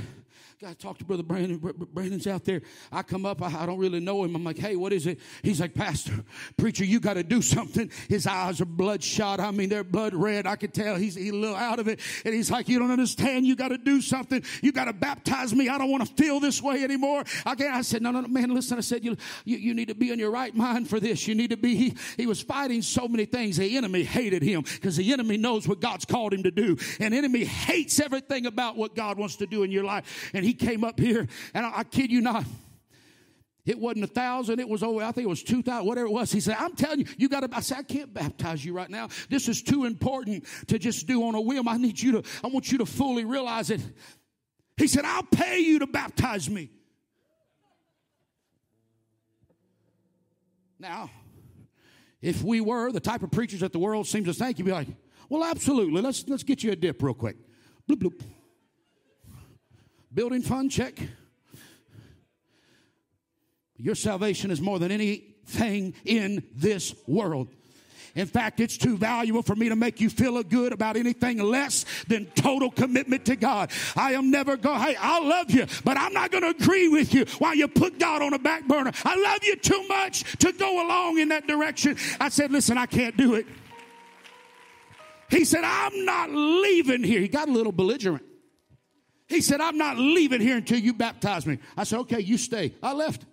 got to talk to Brother Brandon. Brandon's out there. I come up. I, I don't really know him. I'm like, hey, what is it? He's like, Pastor, preacher, you got to do something. His eyes are bloodshot. I mean, they're blood red. I could tell he's he's a little out of it. And he's like, you don't understand. You got to do something. You got to baptize me. I don't want to feel this way anymore. I can't. I said, no, no, no, man, listen. I said, you, you you need to be in your right mind for this. You need to be. He, he was fighting so many things. The enemy hated him because the enemy knows what God's called him to do. And enemy hates everything about what God wants to do in your life. And he came up here, and I, I kid you not, it wasn't a thousand, it was over, I think it was two thousand, whatever it was. He said, I'm telling you, you got to, I said, I can't baptize you right now. This is too important to just do on a whim. I need you to, I want you to fully realize it. He said, I'll pay you to baptize me. Now, if we were the type of preachers that the world seems to think, you'd be like, well, absolutely, let's let's get you a dip real quick. Bloop, bloop. Building fund, check. Your salvation is more than anything in this world. In fact, it's too valuable for me to make you feel good about anything less than total commitment to God. I am never going, hey, I love you, but I'm not going to agree with you while you put God on a back burner. I love you too much to go along in that direction. I said, listen, I can't do it. He said, I'm not leaving here. He got a little belligerent. He said, I'm not leaving here until you baptize me. I said, okay, you stay. I left.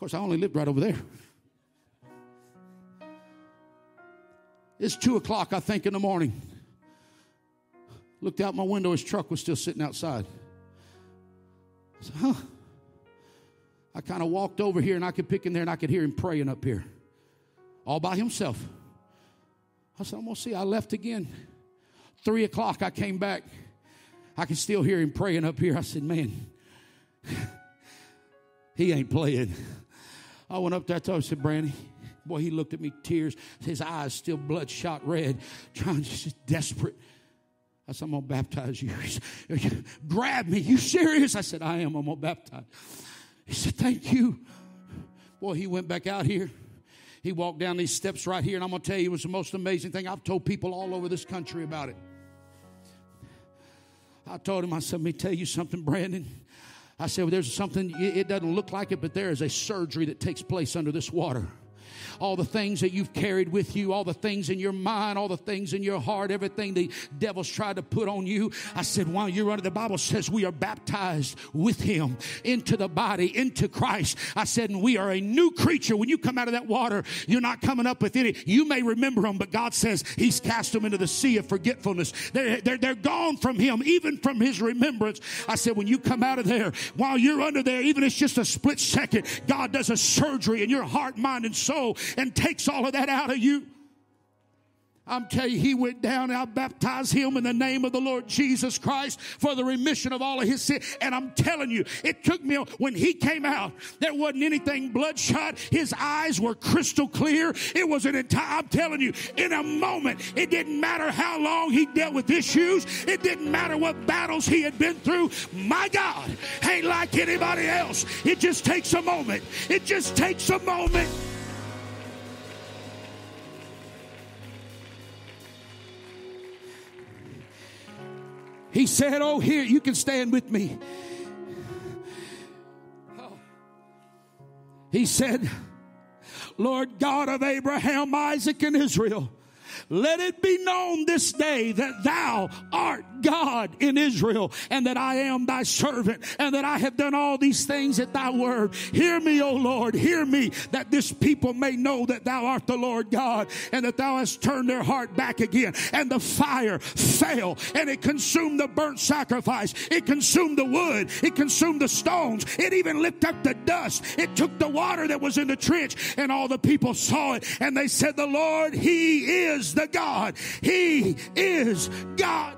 Of course, I only lived right over there. It's two o'clock, I think, in the morning. Looked out my window. His truck was still sitting outside. I said, huh. I kind of walked over here, and I could pick in there, and I could hear him praying up here all by himself. I said, I'm going to see. I left again. Three o'clock, I came back. I could still hear him praying up here. I said, man, he ain't playing. I went up there. I told him, I said, Brandy, boy, he looked at me, tears. His eyes still bloodshot red, trying just desperate. I said, I'm going to baptize you. Grab me. You serious? I said, I am. I'm going to baptize. He said, thank you. Boy, he went back out here. He walked down these steps right here, and I'm going to tell you, it was the most amazing thing. I've told people all over this country about it. I told him, I said, let me tell you something, Brandon. I said, well, there's something, it doesn't look like it, but there is a surgery that takes place under this water. All the things that you've carried with you, all the things in your mind, all the things in your heart, everything the devil's tried to put on you. I said, while you're under, the Bible says we are baptized with him into the body, into Christ. I said, and we are a new creature. When you come out of that water, you're not coming up with any. You may remember them, but God says he's cast them into the sea of forgetfulness. They're, they're, they're gone from him, even from his remembrance. I said, when you come out of there, while you're under there, even if it's just a split second, God does a surgery in your heart, mind, and soul, and takes all of that out of you. I'm telling you, he went down, and I baptized him in the name of the Lord Jesus Christ for the remission of all of his sin. And I'm telling you, it took me, when he came out, there wasn't anything bloodshot. His eyes were crystal clear. It was an entire, I'm telling you, in a moment, it didn't matter how long he dealt with issues. It didn't matter what battles he had been through. My God, ain't like anybody else. It just takes a moment. It just takes a moment. He said, oh, here, you can stand with me. Oh. He said, Lord God of Abraham, Isaac, and Israel, let it be known this day that thou art God in Israel, and that I am thy servant, and that I have done all these things at thy word. Hear me, O Lord, hear me, that this people may know that thou art the Lord God, and that thou hast turned their heart back again. And the fire fell, and it consumed the burnt sacrifice. It consumed the wood. It consumed the stones. It even licked up the dust. It took the water that was in the trench, and all the people saw it, and they said, the Lord, he is the God. He is God.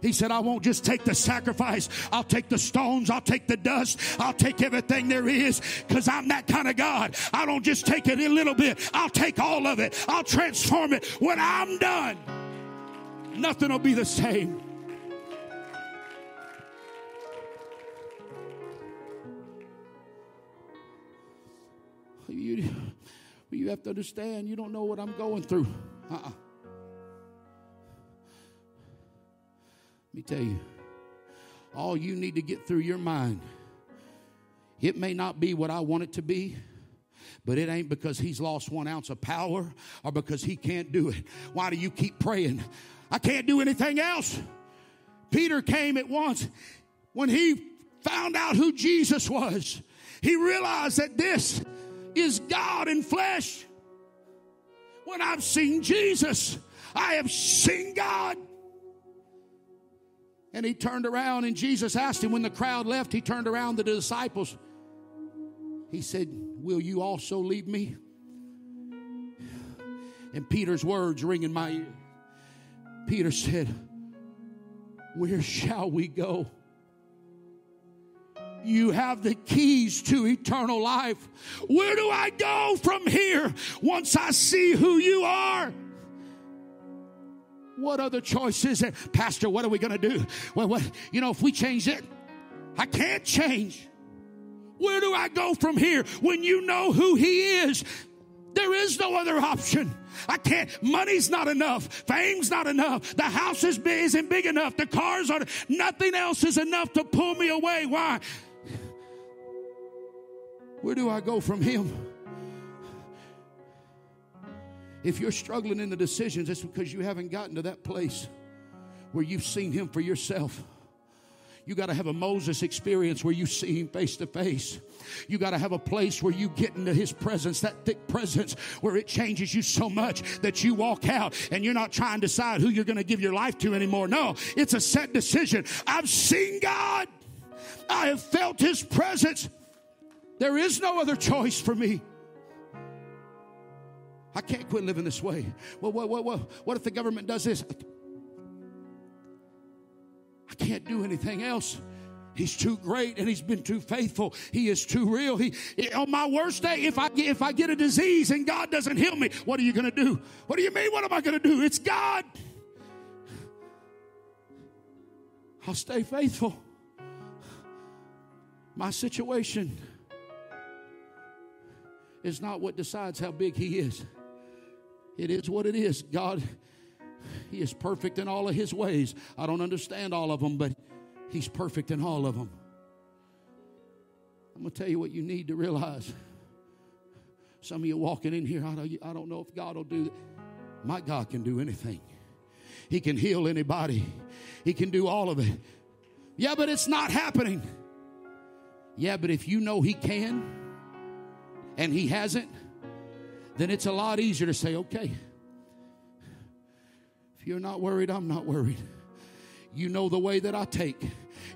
He said, I won't just take the sacrifice. I'll take the stones. I'll take the dust. I'll take everything there is, because I'm that kind of God. I don't just take it a little bit. I'll take all of it. I'll transform it. When I'm done, nothing will be the same. You, you have to understand, you don't know what I'm going through. Uh-uh. Let me tell you, all you need to get through your mind, it may not be what I want it to be, but it ain't because he's lost one ounce of power or because he can't do it. Why do you keep praying? I can't do anything else. Peter came at once. When he found out who Jesus was, he realized that this is God in flesh. When I've seen Jesus, I have seen God. And he turned around, and Jesus asked him, when the crowd left, he turned around to the disciples. He said, will you also leave me? And Peter's words ring in my ear. Peter said, where shall we go? You have the keys to eternal life. Where do I go from here once I see who you are? What other choice is there? Pastor, what are we going to do? Well, what, you know, if we change it, I can't change. Where do I go from here when you know who he is? There is no other option. I can't. Money's not enough. Fame's not enough. The house is big, isn't big enough. The cars are. Nothing else is enough to pull me away. Why? Where do I go from him? If you're struggling in the decisions, it's because you haven't gotten to that place where you've seen him for yourself. You got to have a Moses experience where you see him face to face. You got to have a place where you get into his presence, that thick presence where it changes you so much that you walk out and you're not trying to decide who you're going to give your life to anymore. No, it's a set decision. I've seen God. I have felt his presence. There is no other choice for me. I can't quit living this way. Well, what, what, what, what if the government does this? I can't do anything else. He's too great, and he's been too faithful. He is too real. He, on my worst day, if I, if I get a disease and God doesn't heal me, what are you going to do? What do you mean, what am I going to do? It's God. I'll stay faithful. My situation is not what decides how big he is. It is what it is. God, he is perfect in all of his ways. I don't understand all of them, but he's perfect in all of them. I'm going to tell you what you need to realize. Some of you walking in here, I don't, I don't know if God will do that. My God can do anything. He can heal anybody. He can do all of it. Yeah, but it's not happening. Yeah, but if you know he can and he hasn't, then it's a lot easier to say, okay. If you're not worried, I'm not worried. You know the way that I take.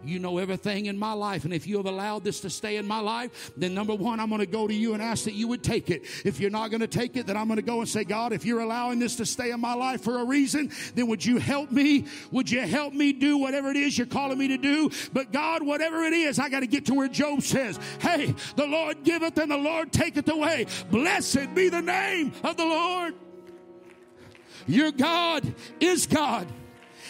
You know everything in my life. And if you have allowed this to stay in my life, then number one, I'm going to go to you and ask that you would take it. If you're not going to take it, then I'm going to go and say, God, if you're allowing this to stay in my life for a reason, then would you help me? Would you help me do whatever it is you're calling me to do? But God, whatever it is, I got to get to where Job says, hey, the Lord giveth and the Lord taketh away. Blessed be the name of the Lord. Your God is God.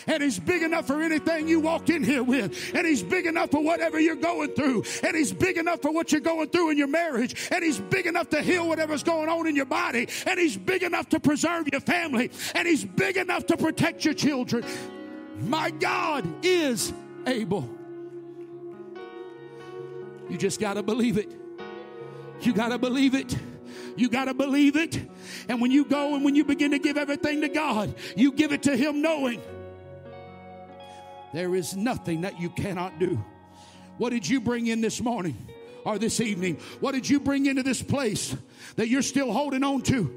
And he's big enough for anything you walked in here with. And he's big enough for whatever you're going through. And he's big enough for what you're going through in your marriage. And he's big enough to heal whatever's going on in your body. And he's big enough to preserve your family. And he's big enough to protect your children. My God is able. You just got to believe it. You got to believe it. You got to believe it. And when you go and when you begin to give everything to God, you give it to him knowing there is nothing that you cannot do. What did you bring in this morning or this evening? What did you bring into this place that you're still holding on to?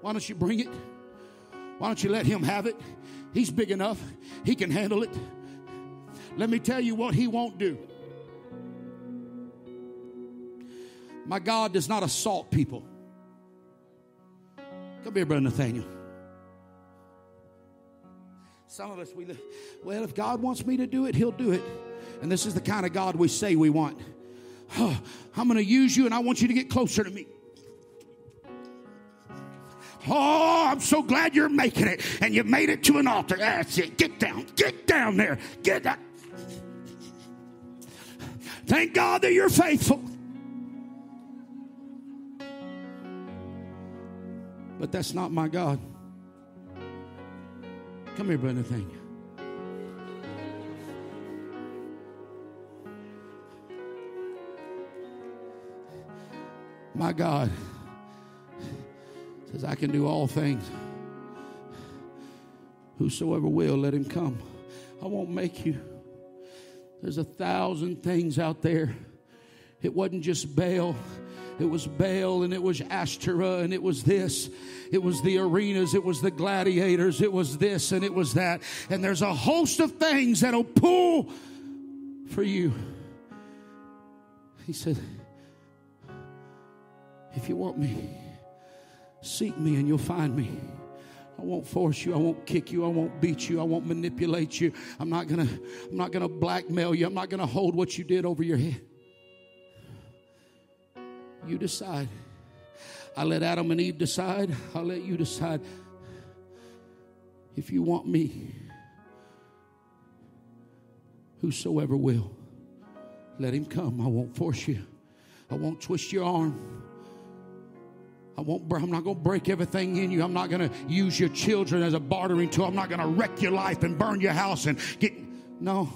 Why don't you bring it? Why don't you let him have it? He's big enough. He can handle it. Let me tell you what he won't do. My God does not assault people. Come here, Brother Nathaniel. Some of us, we live, well, if God wants me to do it, he'll do it. And this is the kind of God we say we want. Oh, I'm going to use you and I want you to get closer to me. Oh, I'm so glad you're making it. And you made it to an altar. That's it. Get down. Get down there. Get down. Thank God that you're faithful. But that's not my God. Come here, Brother Nathaniel. My God says, I can do all things. Whosoever will, let him come. I won't make you. There's a thousand things out there. It wasn't just Baal. It was Baal, and it was Ashtoreth, and it was this. It was the arenas. It was the gladiators. It was this, and it was that. And there's a host of things that'll pull for you. He said, if you want me, seek me, and you'll find me. I won't force you. I won't kick you. I won't beat you. I won't manipulate you. I'm not gonna, I'm not gonna blackmail you. I'm not going to hold what you did over your head. You decide. I let Adam and Eve decide. I'll let you decide. If you want me, whosoever will, let him come. I won't force you. I won't twist your arm. I won't, I'm not going to break everything in you. I'm not going to use your children as a bartering tool. I'm not going to wreck your life and burn your house and get. No.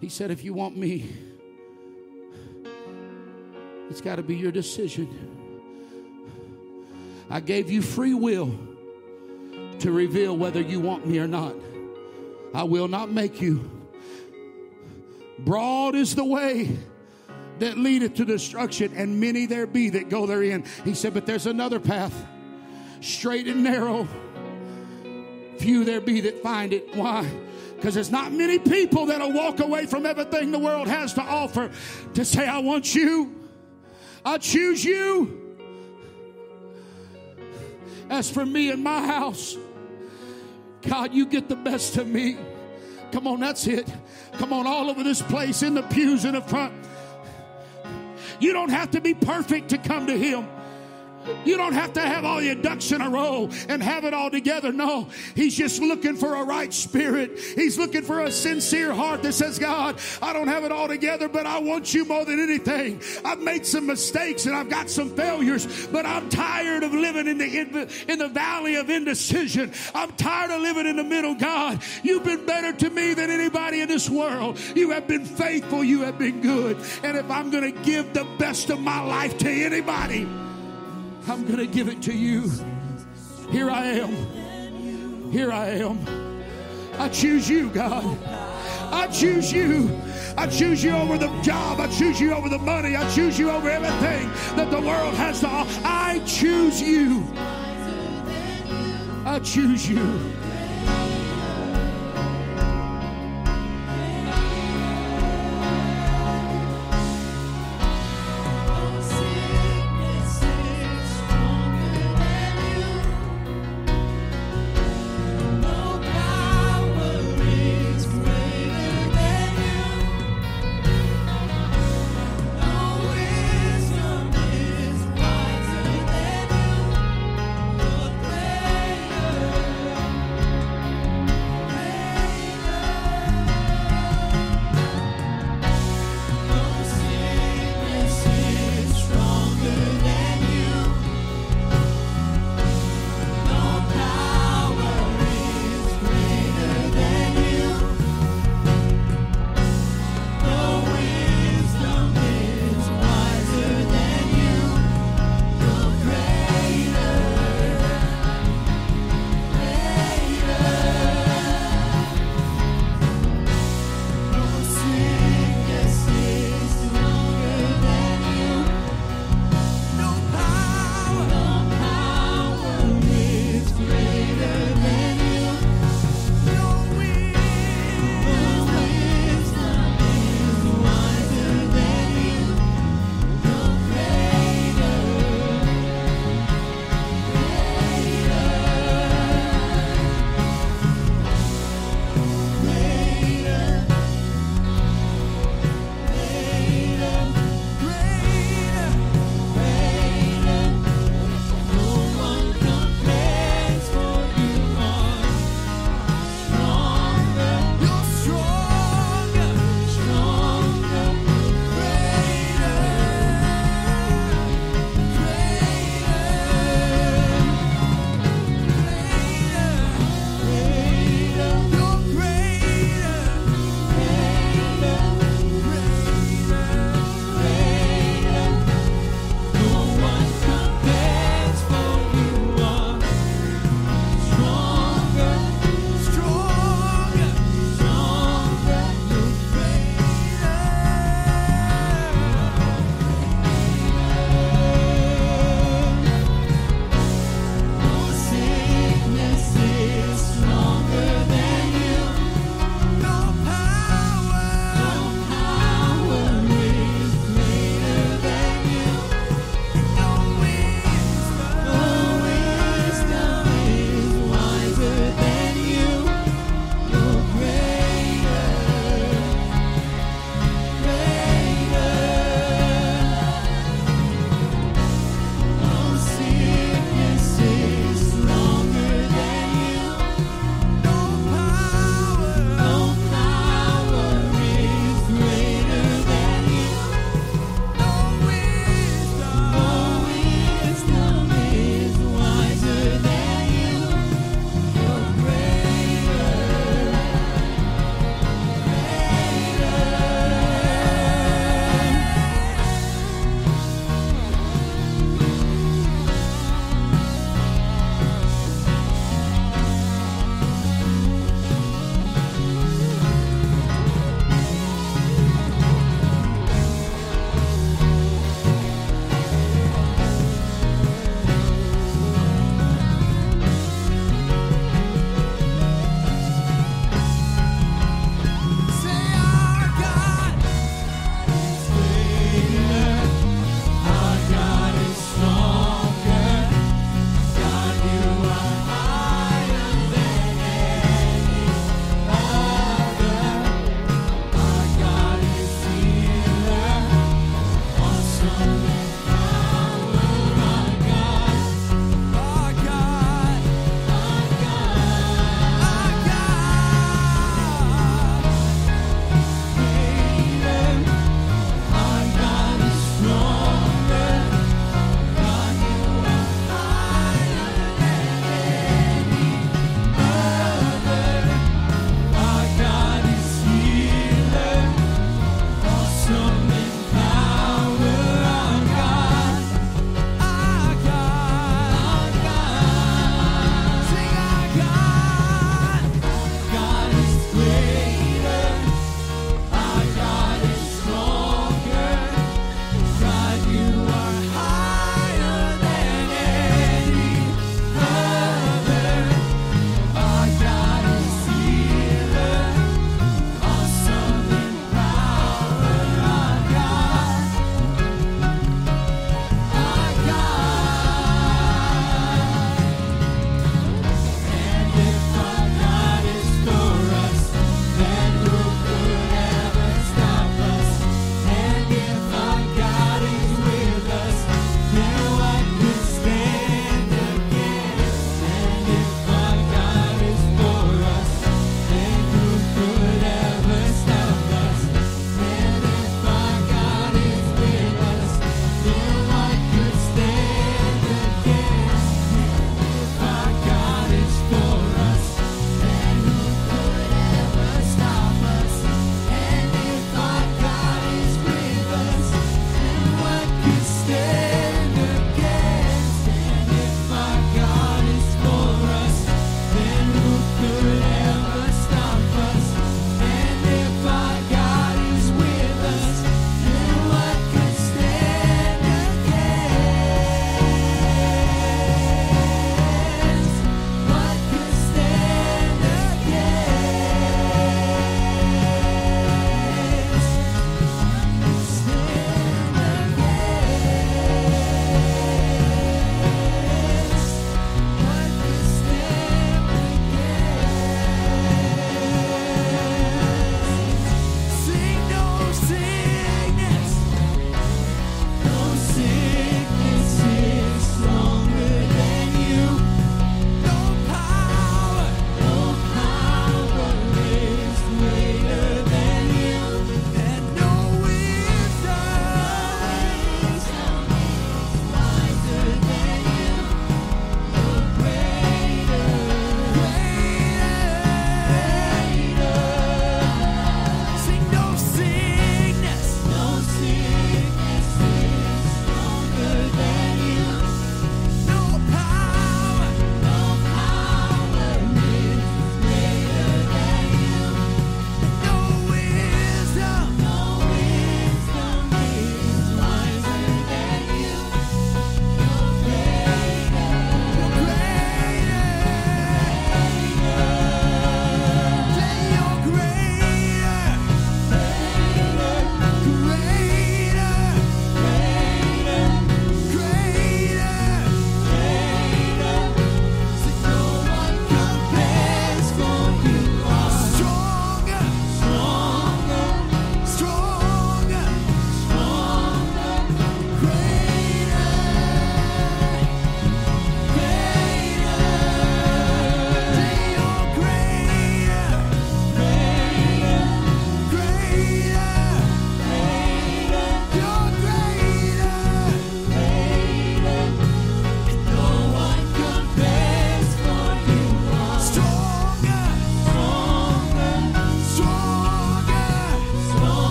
He said, if you want me, it's got to be your decision. I gave you free will to reveal whether you want me or not. I will not make you. Broad is the way that leadeth to destruction, and many there be that go therein. He said, but there's another path, straight and narrow. Few there be that find it. Why? Because there's not many people that'll walk away from everything the world has to offer to say, I want you. I choose you. As for me and my house, God, you get the best of me. Come on, that's it. Come on, all over this place, in the pews, in the front. You don't have to be perfect to come to him. You don't have to have all your ducks in a row and have it all together. No, he's just looking for a right spirit. He's looking for a sincere heart that says, God, I don't have it all together, but I want you more than anything. I've made some mistakes and I've got some failures, but I'm tired of living in the, in the, in the valley of indecision. I'm tired of living in the middle. God, you've been better to me than anybody in this world. You have been faithful. You have been good. And if I'm going to give the best of my life to anybody, I'm going to give it to you. Here I am. Here I am. I choose you, God. I choose you. I choose you over the job. I choose you over the money. I choose you over everything that the world has to offer. I choose you. I choose you.